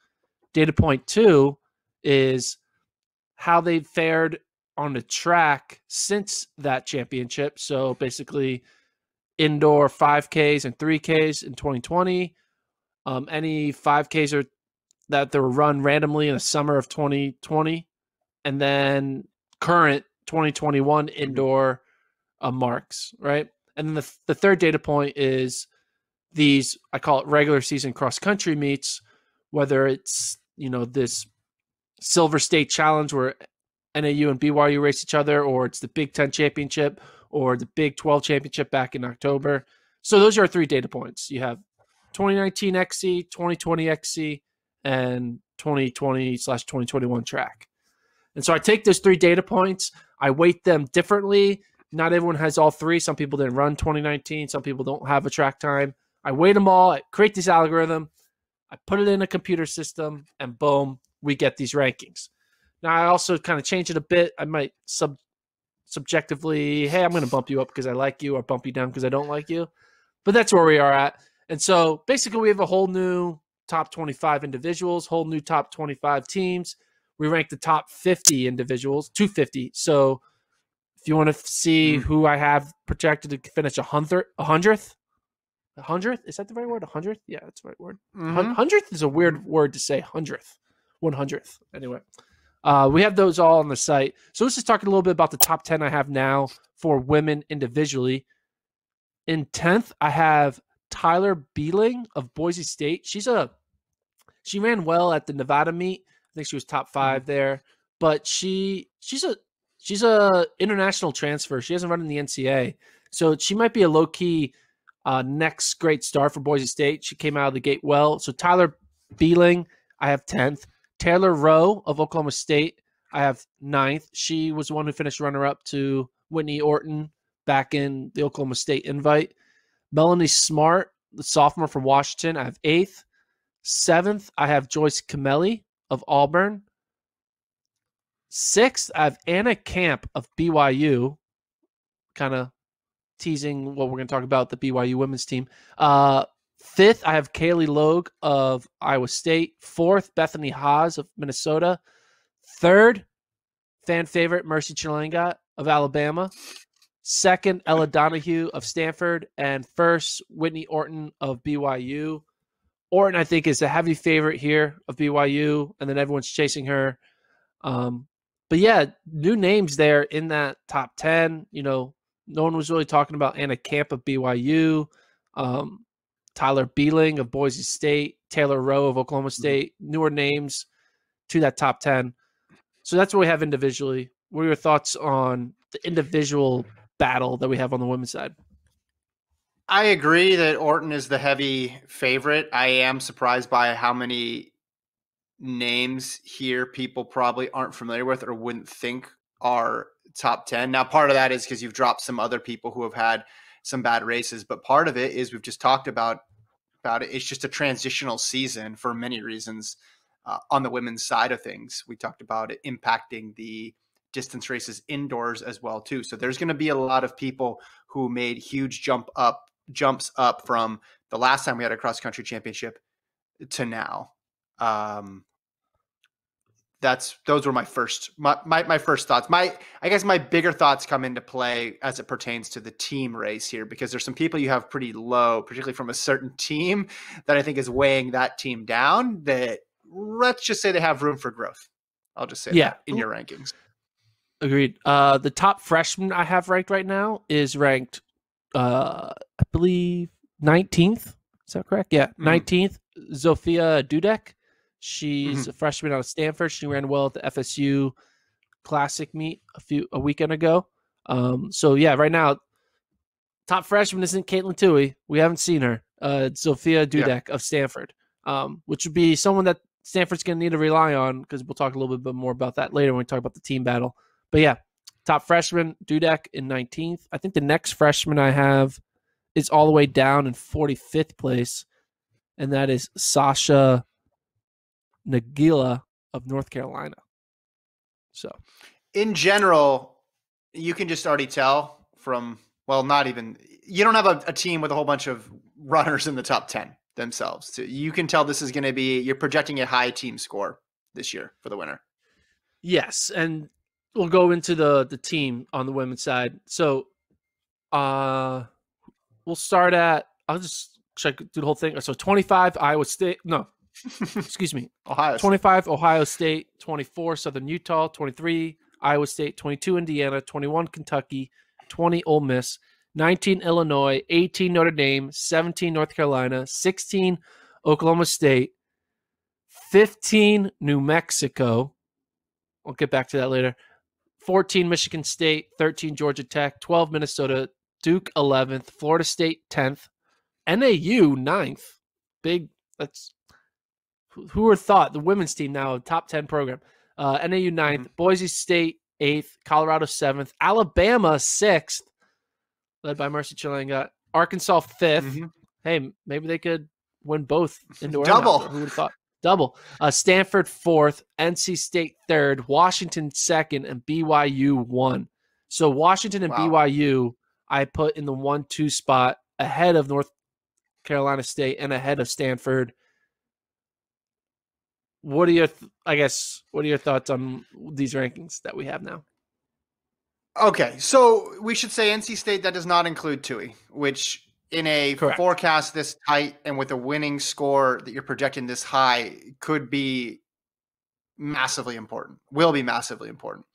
Data point 2 is how they fared on the track since that championship. So basically indoor 5Ks and 3Ks in 2020, any 5Ks or that they were run randomly in the summer of 2020, and then current 2021 indoor marks, right? And then the third data point is these, I call it regular season cross-country meets, whether it's, you know, this Silver State Challenge where NAU and BYU race each other, or it's the Big Ten Championship or the Big 12 Championship back in October. So those are our 3 data points. You have 2019 XC, 2020 XC, and 2020/2021 track. And so I take those 3 data points, I weight them differently. Not everyone has all 3. Some people didn't run 2019. Some people don't have a track time. I weight them all. I create this algorithm. I put it in a computer system, and boom, we get these rankings. Now I also kind of change it a bit. I might subjectively, hey, I'm going to bump you up because I like you, or bump you down because I don't like you. But that's where we are at. And so basically we have a whole new top 25 individuals, whole new top 25 teams. We ranked the top 50 individuals, 250. So if you want to see who I have projected to finish 100th, is that the right word? 100th? Yeah, that's the right word. 100th is a weird word to say. 100th. Anyway, we have those all on the site. So let's just talk a little bit about the top 10 I have now for women individually. In 10th, I have Tyler Beeling of Boise State. She ran well at the Nevada meet. I think she was top 5 there, but she's a international transfer. She hasn't run in the NCAA, so she might be a low key next great star for Boise State. She came out of the gate well. So Tyler Beeling, I have 10th. Taylor Rowe of Oklahoma State, I have 9th. She was the one who finished runner up to Whitney Orton back in the Oklahoma State invite. Melanie Smart, the sophomore from Washington, I have 8th. 7th, I have Joyce Cameli of Auburn. 6th, I have Anna Camp of BYU, kind of teasing what we're going to talk about, the BYU women's team. 5th, I have Kaylee Logue of Iowa State. 4th, Bethany Haas of Minnesota. 3rd, fan favorite Mercy Chilanga of Alabama. 2nd, Ella Donahue of Stanford, and 1st, Whitney Orton of BYU. Orton, I think, is a heavy favorite here of BYU, and then everyone's chasing her. But yeah, new names there in that top 10. You know, no one was really talking about Anna Camp of BYU, Tyler Beeling of Boise State, Taylor Rowe of Oklahoma State, newer names to that top 10. So that's what we have individually. What are your thoughts on the individual battle that we have on the women's side? I agree that Orton is the heavy favorite. I am surprised by how many names here people probably aren't familiar with or wouldn't think are top 10. Now, part of that is because you've dropped some other people who have had some bad races, but part of it is we've just talked about it. It's just a transitional season for many reasons on the women's side of things. We talked about it impacting the distance races indoors as well, too. So there's going to be a lot of people who made huge jumps up from the last time we had a cross-country championship to now. Those were my first thoughts. I guess my bigger thoughts come into play as it pertains to the team race here, because there's some people you have pretty low, particularly from a certain team that I think is weighing that team down, that let's just say they have room for growth. I'll just say that in your rankings. Agreed. The top freshman I have ranked right now is ranked, I believe, 19th. Is that correct? Yeah, 19th. Zofia Dudek. She's a freshman out of Stanford. She ran well at the FSU Classic meet a weekend ago. So yeah, right now, top freshman isn't Caitlin Tui. We haven't seen her. Zofia Dudek of Stanford, which would be someone that Stanford's going to need to rely on, because we'll talk a little bit more about that later when we talk about the team battle. But yeah, top freshman, Dudek in 19th. I think the next freshman I have is all the way down in 45th place, and that is Sasha Nagila of North Carolina. So in general, you can just already tell from, well, not even, you don't have a team with a whole bunch of runners in the top 10 themselves. So you can tell this is going to be, you're projecting a high team score this year for the winner. Yes. And we'll go into the team on the women's side. So we'll start at, I'll just check, do the whole thing. So 25 Iowa State. No, excuse me. Ohio State. 25 Ohio State, 24 Southern Utah, 23 Iowa State, 22 Indiana, 21 Kentucky, 20 Ole Miss, 19 Illinois, 18 Notre Dame, 17 North Carolina, 16 Oklahoma State, 15 New Mexico. We'll get back to that later. 14 Michigan State, 13 Georgia Tech, 12 Minnesota, Duke 11th, Florida State 10th, NAU 9th. Big, that's who would have thought the women's team now a top 10 program. NAU 9th, Boise State 8th, Colorado 7th, Alabama 6th, led by Mercy Chilanga, Arkansas 5th. Hey, maybe they could win both indoor. Double. Who would have thought? Double. Stanford 4th, NC State 3rd, Washington 2nd, and BYU 1. So Washington and BYU I put in the 1-2 spot ahead of North Carolina State and ahead of Stanford. What are your what are your thoughts on these rankings that we have now? Okay, so we should say NC State, that does not include Tui, which in a forecast this tight and with a winning score that you're projecting this high could be massively important, will be massively important.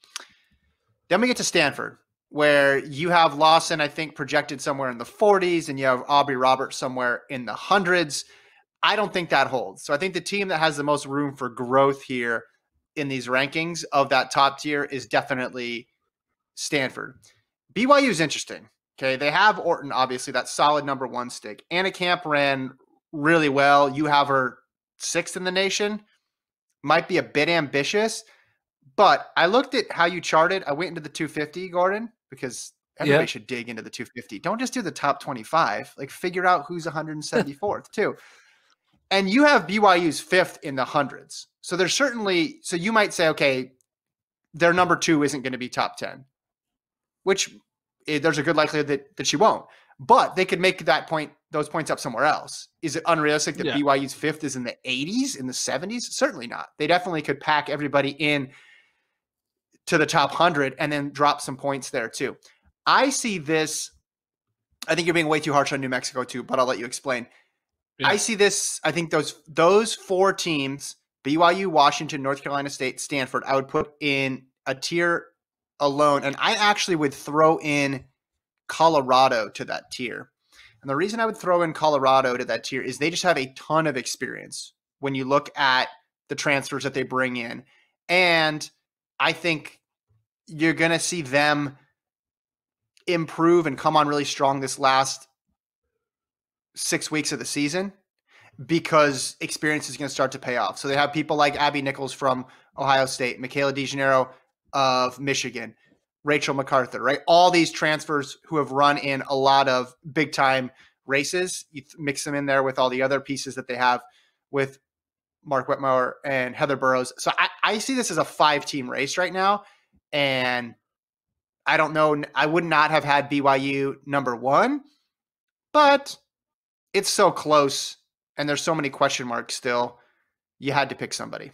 Then we get to Stanford, where you have Lawson, I think, projected somewhere in the 40s, and you have Aubrey Roberts somewhere in the 100s. I don't think that holds. So I think the team that has the most room for growth here in these rankings of that top tier is definitely Stanford. BYU is interesting. Okay, they have Orton, obviously, that solid number one stick. Anna Camp ran really well. You have her 6th in the nation. Might be a bit ambitious, but I looked at how you charted. I went into the 250, Gordon, because everybody should dig into the 250. Don't just do the top 25. Like, figure out who's 174th, too. And you have BYU's 5th in the 100s. So there's certainly – so you might say, okay, their number 2 isn't going to be top 10, which – there's a good likelihood that she won't, but they could make those points up somewhere else. Is it unrealistic that BYU's 5th is in the 80s, in the 70s? Certainly not. They definitely could pack everybody in to the top 100 and then drop some points there too. I see this. I think you're being way too harsh on New Mexico too, but I'll let you explain. Yeah. I see this. I think those four teams, BYU, Washington, North Carolina State, Stanford, I would put in a tier alone. And I actually would throw in Colorado to that tier. And the reason I would throw in Colorado to that tier is they just have a ton of experience when you look at the transfers that they bring in. And I think you're going to see them improve and come on really strong this last 6 weeks of the season because experience is going to start to pay off. So they have people like Abby Nichols from Ohio State, Michaela DeGenaro of Michigan, Rachel MacArthur, right? All these transfers who have run in a lot of big time races. You mix them in there with all the other pieces that they have with Mark Whitmore and Heather Burrows. So I see this as a 5-team race right now. And I don't know. I would not have had BYU number 1, but it's so close and there's so many question marks still. You had to pick somebody.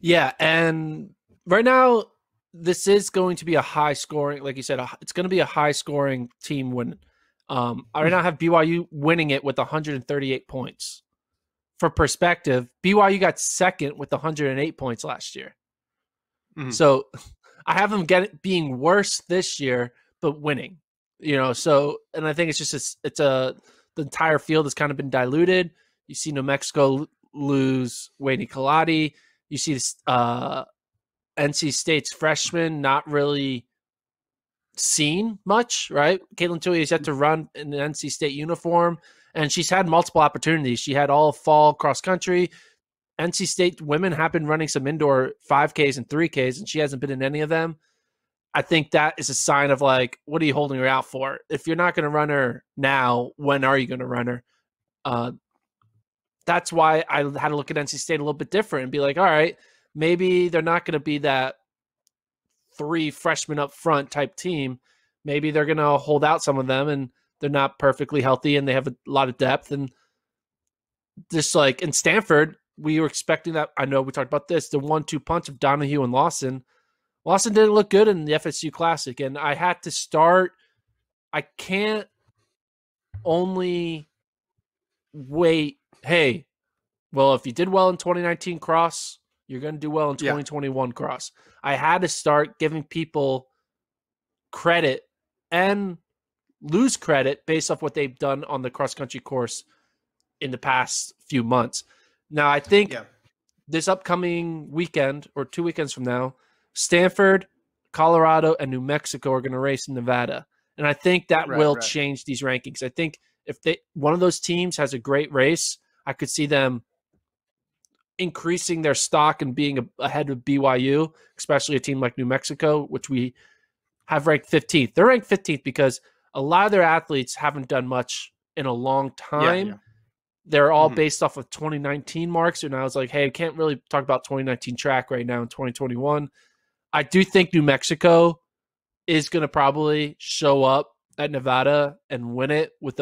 Yeah. And right now, this is going to be a high scoring, like you said, it's going to be a high scoring team win. I right now have BYU winning it with 138 points. For perspective, BYU got second with 108 points last year. Mm-hmm. So I have them being worse this year, but winning, you know? So, and I think it's just, the entire field has kind of been diluted. You see New Mexico lose Wayne Kaladi. You see NC State's freshmen not really seen much, right? Caitlin Tui is yet to run in an NC State uniform. And she's had multiple opportunities. She had all fall cross country. NC State women have been running some indoor 5Ks and 3Ks, and she hasn't been in any of them. I think that is a sign of, like, what are you holding her out for? If you're not going to run her now, when are you going to run her? That's why I had to look at NC State a little bit different and be like, all right, maybe they're not going to be that 3 freshmen up front type team. Maybe they're going to hold out some of them, and they're not perfectly healthy, and they have a lot of depth. And just like in Stanford, we were expecting that. I know we talked about this, the 1-2 punch of Donahue and Lawson. Lawson didn't look good in the FSU Classic, and I had to start. I can't only wait. Hey, well, if you did well in 2019 cross, you're going to do well in 2021 cross. I had to start giving people credit and lose credit based off what they've done on the cross-country course in the past few months. Now, I think this upcoming weekend or 2 weekends from now, Stanford, Colorado, and New Mexico are going to race in Nevada. And I think that will change these rankings. I think if one of those teams has a great race, I could see them increasing their stock and being ahead of BYU, especially a team like New Mexico, which we have ranked 15th. They're ranked 15th because a lot of their athletes haven't done much in a long time. Yeah, yeah. They're all based off of 2019 marks. And I was like, hey, I can't really talk about 2019 track right now in 2021. I do think New Mexico is going to probably show up at Nevada and win it with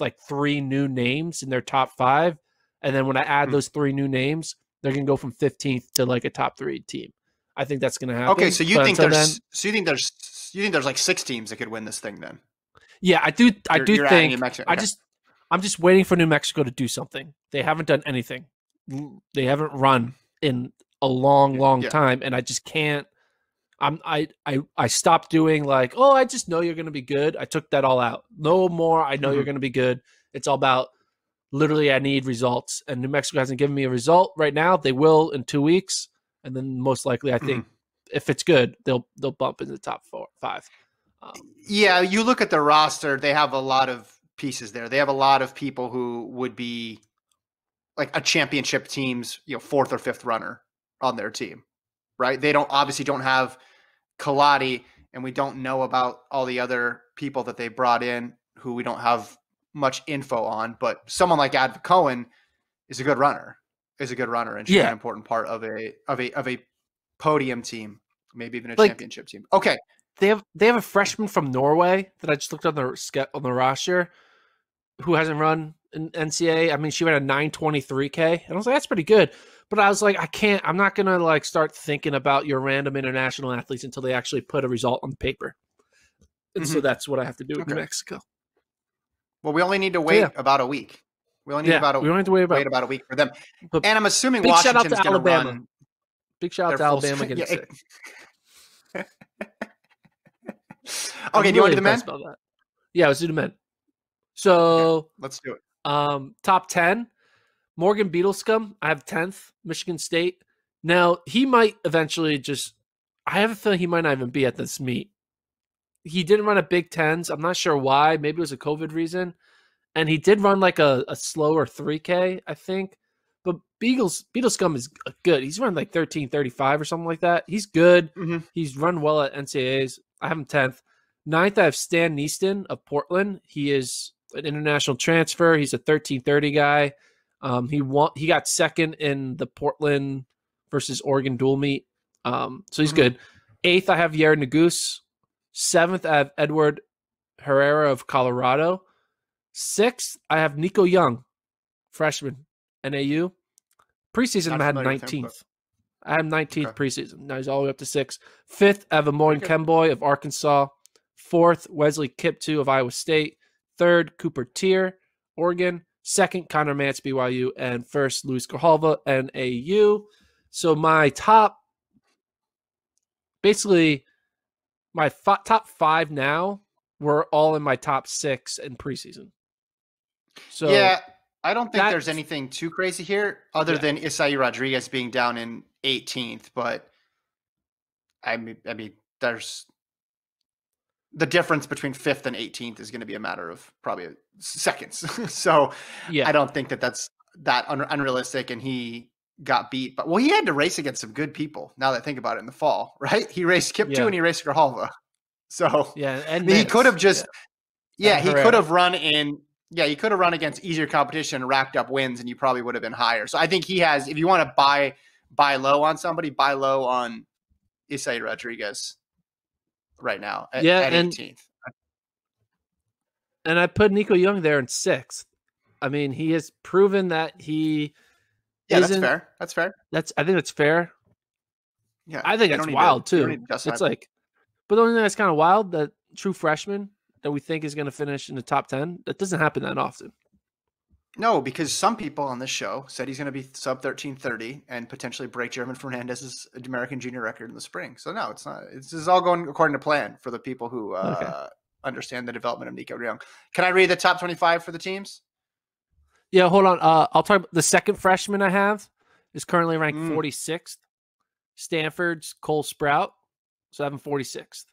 like 3 new names in their top 5. And then when I add those 3 new names, they're going to go from 15th to like a top 3 team. I think that's going to happen. Okay. So you think there's like 6 teams that could win this thing then? Yeah, I do think. Okay. I'm just waiting for New Mexico to do something. They haven't done anything. They haven't run in a long time, and I just can't. I stopped doing like, oh, I just know you're going to be good. I took that all out. No more. I know you're going to be good. It's all about literally. I need results, and New Mexico hasn't given me a result right now. They will in 2 weeks, and then most likely, I think if it's good, they'll bump into the top 5. Yeah, you look at the roster, they have a lot of pieces there. They have a lot of people who would be like a championship team's, you know, 4th or 5th runner on their team, right? They obviously don't have Kaladi, and we don't know about all the other people that they brought in who we don't have much info on, but someone like Adv Cohen is a good runner, and she's an important part of a podium team, maybe even a championship team. Okay. They have a freshman from Norway that I just looked on the roster who hasn't run an NCAA. I mean, she ran a 9:23K, and I was like, that's pretty good. But I was like, I'm not gonna like start thinking about your random international athletes until they actually put a result on the paper. And so that's what I have to do with New Mexico. Well, we only need to wait about a week We only need about a week for them. But and I'm assuming Washington's going to run. Big shout out to Alabama against it. Okay, do you want to do the men? Yeah, let's do the men. So yeah, let's do it. Top 10. Morgan Beetlescum, I have 10th. Michigan State. Now, he might eventually just – I have a feeling he might not even be at this meet. He didn't run a Big Tens. I'm not sure why. Maybe it was a COVID reason. And he did run like a slower 3K, I think. But Beetlescum is good. He's run like 13:35 or something like that. He's good. Mm-hmm. He's run well at NCAAs. I have him 10th. 9th, I have Stan Neeston of Portland. He is an international transfer. He's a 13:30 guy. He got second in the Portland versus Oregon dual meet. So he's good. 8th, I have Yair Neguse. 7th, I have Edward Herrera of Colorado. 6th, I have Nico Young, freshman, NAU. Preseason, I had 19th. I have 19th preseason. Now he's all the way up to 6th. 5th, I have Amorin Kemboy of Arkansas. 4th, Wesley Kiptoo of Iowa State. 3rd, Cooper Tier, Oregon. 2nd, Connor Mance, BYU. And 1st, Luis Grijalva, NAU. So my top, basically, my top 5 now were all in my top 6 in preseason. So yeah, I don't think there's anything too crazy here other than Isai Rodriguez being down in 18th. But I mean, there's the difference between 5th and 18th is going to be a matter of probably seconds. So yeah, I don't think that's that unrealistic. And he got beat, but he had to race against some good people. Now that I think about it, in the fall, right? He raced Kiptoo and he raced Grijalva. So yeah, and he could have just he could have run against easier competition and racked up wins, and you probably would have been higher. So I think he has. If you want to buy low on somebody, buy low on Isai Rodriguez right now at 18th. And I put Nico Young there in 6th. I mean, he has proven that he. Yeah, that's fair. That's fair. I think that's fair. Yeah, I think that's wild too. It's like, but the only thing that's kind of wild, that true freshman that we think is going to finish in the top 10, that doesn't happen that often. No, because some people on this show said he's going to be sub 13:30 and potentially break Jeremy Fernandez's American junior record in the spring. So no, it's not. This is all going according to plan for the people who understand the development of Nico Young. Can I read the top 25 for the teams? Yeah, hold on. I'll talk about the second freshman I have is currently ranked 46th. Stanford's Cole Sprout. So I have him 46th.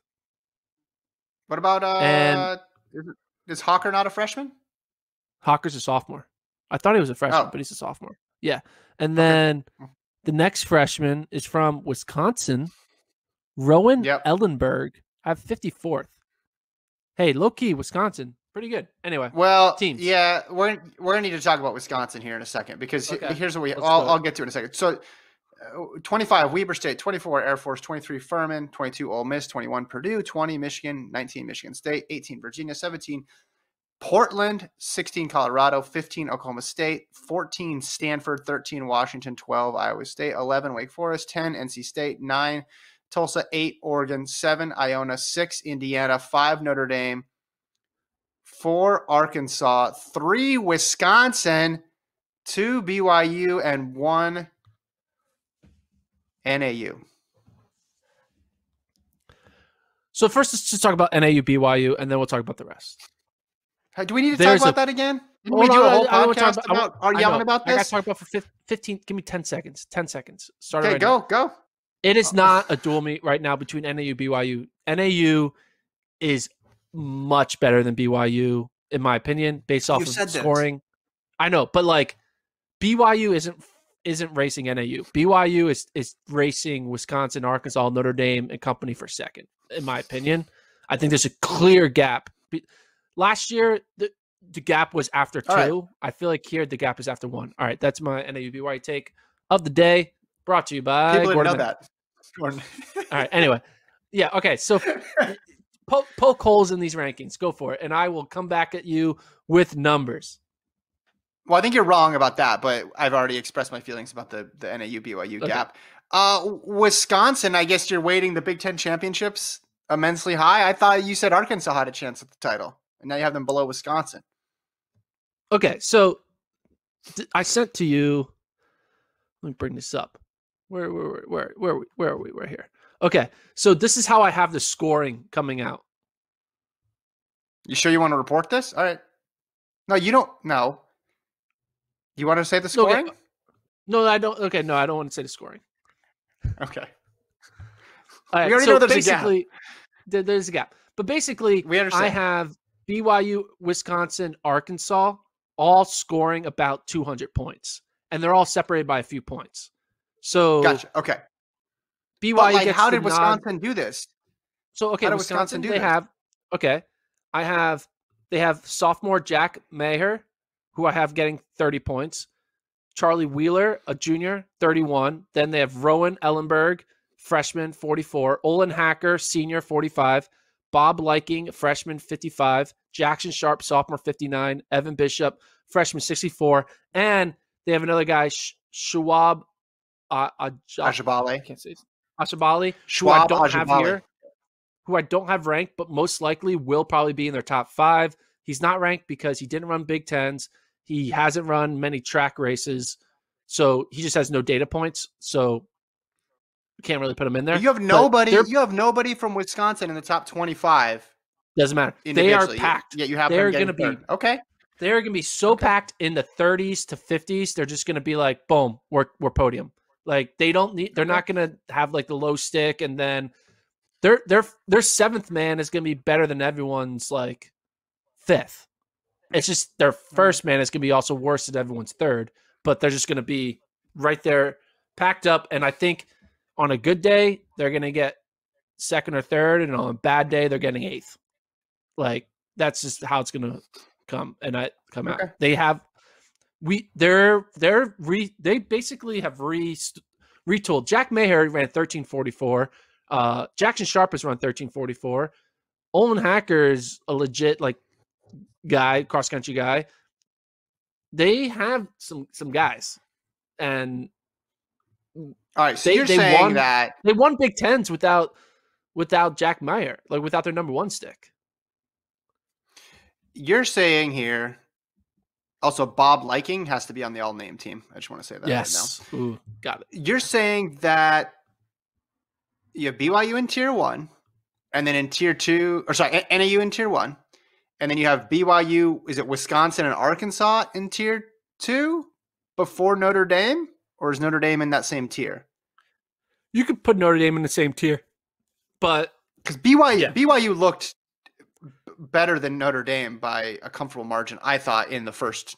What about is Hawker not a freshman? Hawker's a sophomore. I thought he was a freshman, but he's a sophomore. Yeah. And then the next freshman is from Wisconsin, Rowan Ellenberg. I have 54th. Hey, low-key, Wisconsin. Pretty good. Anyway, teams. Yeah, we're gonna need to talk about Wisconsin here in a second because here's what I'll get to in a second. So, 25 Weber State, 24 Air Force, 23 Furman, 22 Ole Miss, 21 Purdue, 20 Michigan, 19 Michigan State, 18 Virginia, 17 Portland, 16 Colorado, 15 Oklahoma State, 14 Stanford, 13 Washington, 12 Iowa State, 11 Wake Forest, 10 NC State, 9 Tulsa, 8 Oregon, 7 Iona, 6 Indiana, 5 Notre Dame. 4 Arkansas, 3 Wisconsin, 2 BYU, and 1 NAU. So first, let's just talk about NAU, BYU, and then we'll talk about the rest. Do we need to talk about that again? Didn't we do a whole podcast about yelling about this? I got to talk about for 15. Give me 10 seconds. 10 seconds. Start okay, right go, now. Go. It is not a dual meet right now between NAU, BYU. NAU is much better than BYU, in my opinion, based off of scoring. I know, but like BYU isn't racing NAU. BYU is racing Wisconsin, Arkansas, Notre Dame, and company for second, in my opinion. I think there's a clear gap. Last year, the gap was after 2. Right. I feel like here the gap is after 1. All right, that's my NAU BYU take of the day, brought to you by People Gordon. Didn't know that. Gordon. All right, anyway. Yeah, okay, so poke holes in these rankings. Go for it. And I will come back at you with numbers. Well, I think you're wrong about that, but I've already expressed my feelings about the NAU-BYU gap. Wisconsin, I guess you're weighting the Big Ten championships immensely high. I thought you said Arkansas had a chance at the title, and now you have them below Wisconsin. Okay, so I sent to you. Let me bring this up. Where are we? We're here. Okay, so this is how I have the scoring coming out. You sure you want to report this? All right. No, you don't. No. You want to say the scoring? Okay. No, I don't. Okay, no, I don't want to say the scoring. Okay. All right, we already know there's a gap. There's a gap. But basically, we understand. I have BYU, Wisconsin, Arkansas, all scoring about 200 points. And they're all separated by a few points. So gotcha. Okay. BYU gets how did Wisconsin do this? So okay, Wisconsin do they this? Have okay. I have they have sophomore Jack Maher, who I have getting 30 points. Charlie Wheeler, a junior, 31. Then they have Rowan Ellenberg, freshman, 44. Olin Hacker, senior, 45. Bob Liking, freshman, 55. Jackson Sharp, sophomore, 59. Evan Bishop, freshman, 64. And they have another guy, Schwab Ajibale. I can't say it. Ajibale, Schwab who I don't Ajibale. Have here, who I don't have ranked, but most likely will probably be in their top five. He's not ranked because he didn't run Big Tens. He hasn't run many track races, so he just has no data points. So we can't really put him in there. You have nobody. You have nobody from Wisconsin in the top 25. Doesn't matter. They are packed. Yeah, you have. They're going to be okay. They're going to be so packed in the 30s to 50s. They're just going to be like, boom, we're podium. Like they don't need. They're not going to have like the low stick, and then their seventh man is going to be better than everyone's like fifth. It's just their first man is going to be also worse than everyone's third, but they're just going to be right there packed up. And I think on a good day, they're going to get second or third. And on a bad day, they're getting eighth. Like that's just how it's going to come. And I come out. Okay. They have, they basically have retooled. Jack Maher ran 1344. Jackson Sharp has run 1344. Olin Hacker's a legit, like, guy, cross country guy. They have some guys, and all right. So you're saying won, that they won Big Tens without Jack Maher, like without their number one stick. You're saying here, also Bob Liking has to be on the all name team. I just want to say that. Yes, right now. Ooh, got it. You're saying that you have BYU in tier one, and then in tier two, or sorry, NAU in tier one. And then you have BYU, is it Wisconsin and Arkansas in tier two before Notre Dame? Or is Notre Dame in that same tier? You could put Notre Dame in the same tier. But because BYU looked better than Notre Dame by a comfortable margin, I thought, in the first,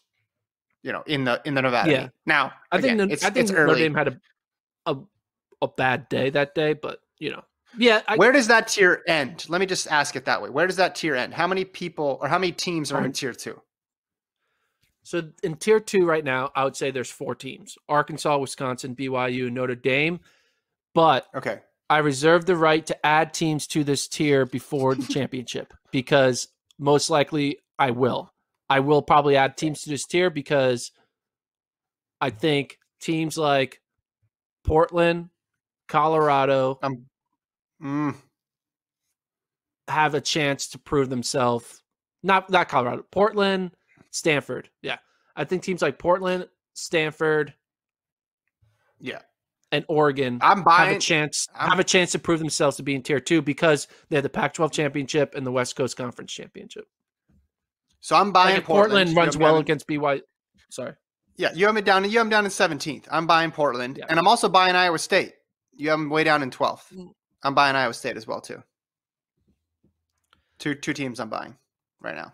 you know, in the Nevada. Yeah. Now, I think Notre Dame had a bad day that day, but you know. Yeah. Where does that tier end? Let me just ask it that way. Where does that tier end? How many people or how many teams are in tier two? So in tier two right now, I would say there's four teams: Arkansas, Wisconsin, BYU, Notre Dame. But okay, I reserve the right to add teams to this tier before the championship because most likely I will. I will probably add teams to this tier because I think teams like Portland, Colorado, have a chance to prove themselves. Not Colorado, Portland, Stanford. Yeah, I think teams like Portland, Stanford, yeah, and Oregon have a chance to prove themselves to be in tier two because they have the Pac-12 championship and the West Coast Conference championship. So I'm buying like Portland runs well against BYU. Sorry, yeah, you have them down in 17th. I'm buying Portland, yeah. And I'm also buying Iowa State. You have them way down in 12th. I'm buying Iowa State as well too. Two teams I'm buying right now.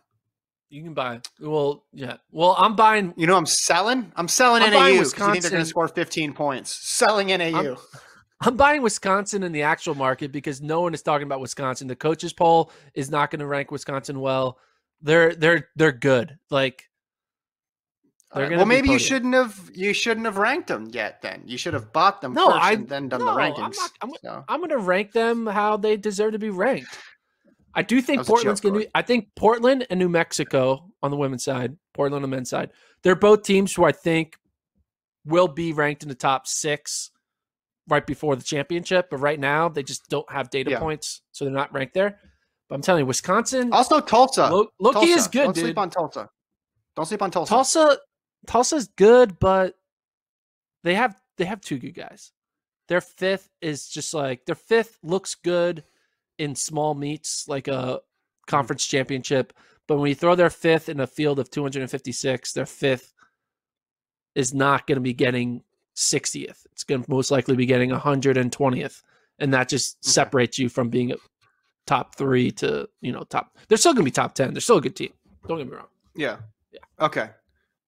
You can buy. Well, yeah. Well, I'm buying. You know, I'm selling. I'm selling NAU because I think they're going to score 15 points. Selling NAU. I'm buying Wisconsin in the actual market because no one is talking about Wisconsin. The coaches poll is not going to rank Wisconsin well. They're good. Like. Right. Well, maybe you shouldn't have ranked them yet. Then you should have bought them first and then done the rankings. I'm going to rank them how they deserve to be ranked. I do think Portland's going to be. I think Portland and New Mexico on the women's side, Portland on the men's side, they're both teams who I think will be ranked in the top six right before the championship. But right now they just don't have data points, so they're not ranked there. But I'm telling you, Wisconsin, also Tulsa. Loki is good. Don't sleep on Tulsa. Tulsa's good, but they have two good guys. Their fifth is just like, their fifth looks good in small meets, like a conference championship. But when you throw their fifth in a field of 256, their fifth is not going to be getting 60th. It's going to most likely be getting 120th. And that just separates you from being a top three to, you know, top. They're still going to be top 10. They're still a good team. Don't get me wrong. Yeah. Yeah. Okay.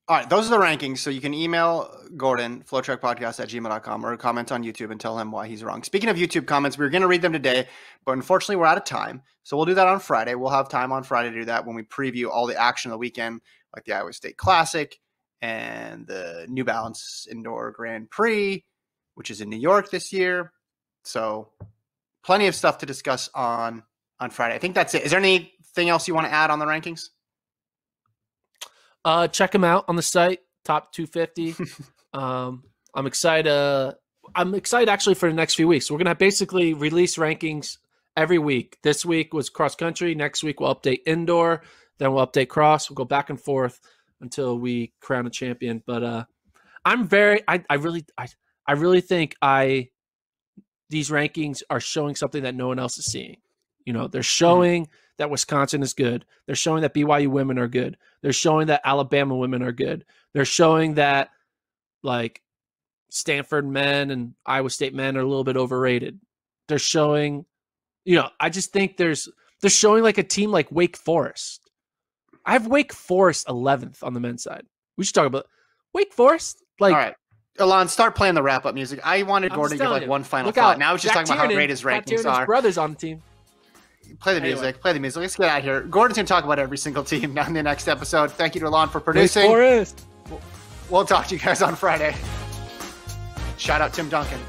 All right. Those are the rankings. So you can email Gordon, flowtrackpodcast@gmail.com, or comment on YouTube and tell him why he's wrong. Speaking of YouTube comments, we were going to read them today, but unfortunately we're out of time. So we'll do that on Friday. We'll have time on Friday to do that when we preview all the action of the weekend, like the Iowa State Classic and the New Balance Indoor Grand Prix, which is in New York this year. So plenty of stuff to discuss on Friday. I think that's it. Is there anything else you want to add on the rankings? Check them out on the site, top 250. I'm excited. I'm excited actually for the next few weeks. We're going to basically release rankings every week. This week was cross country. Next week we'll update indoor. Then we'll update cross. We'll go back and forth until we crown a champion. But I really think these rankings are showing something that no one else is seeing. You know, they're showing that Wisconsin is good. They're showing that BYU women are good. They're showing that Alabama women are good. They're showing that, like, Stanford men and Iowa State men are a little bit overrated. They're showing, you know, I just think they're showing, like, a team like Wake Forest. I have Wake Forest 11th on the men's side. We should talk about Wake Forest. Like, all right. Alon, start playing the wrap-up music. I wanted Gordon to give like one final thought. Now he's just talking about how great his rankings are. Brothers on the team. Play the music. Anyway. Play the music. Let's get out of here. Gordon's going to talk about every single team in the next episode. Thank you to Alon for producing. We'll talk to you guys on Friday. Shout out Tim Duncan.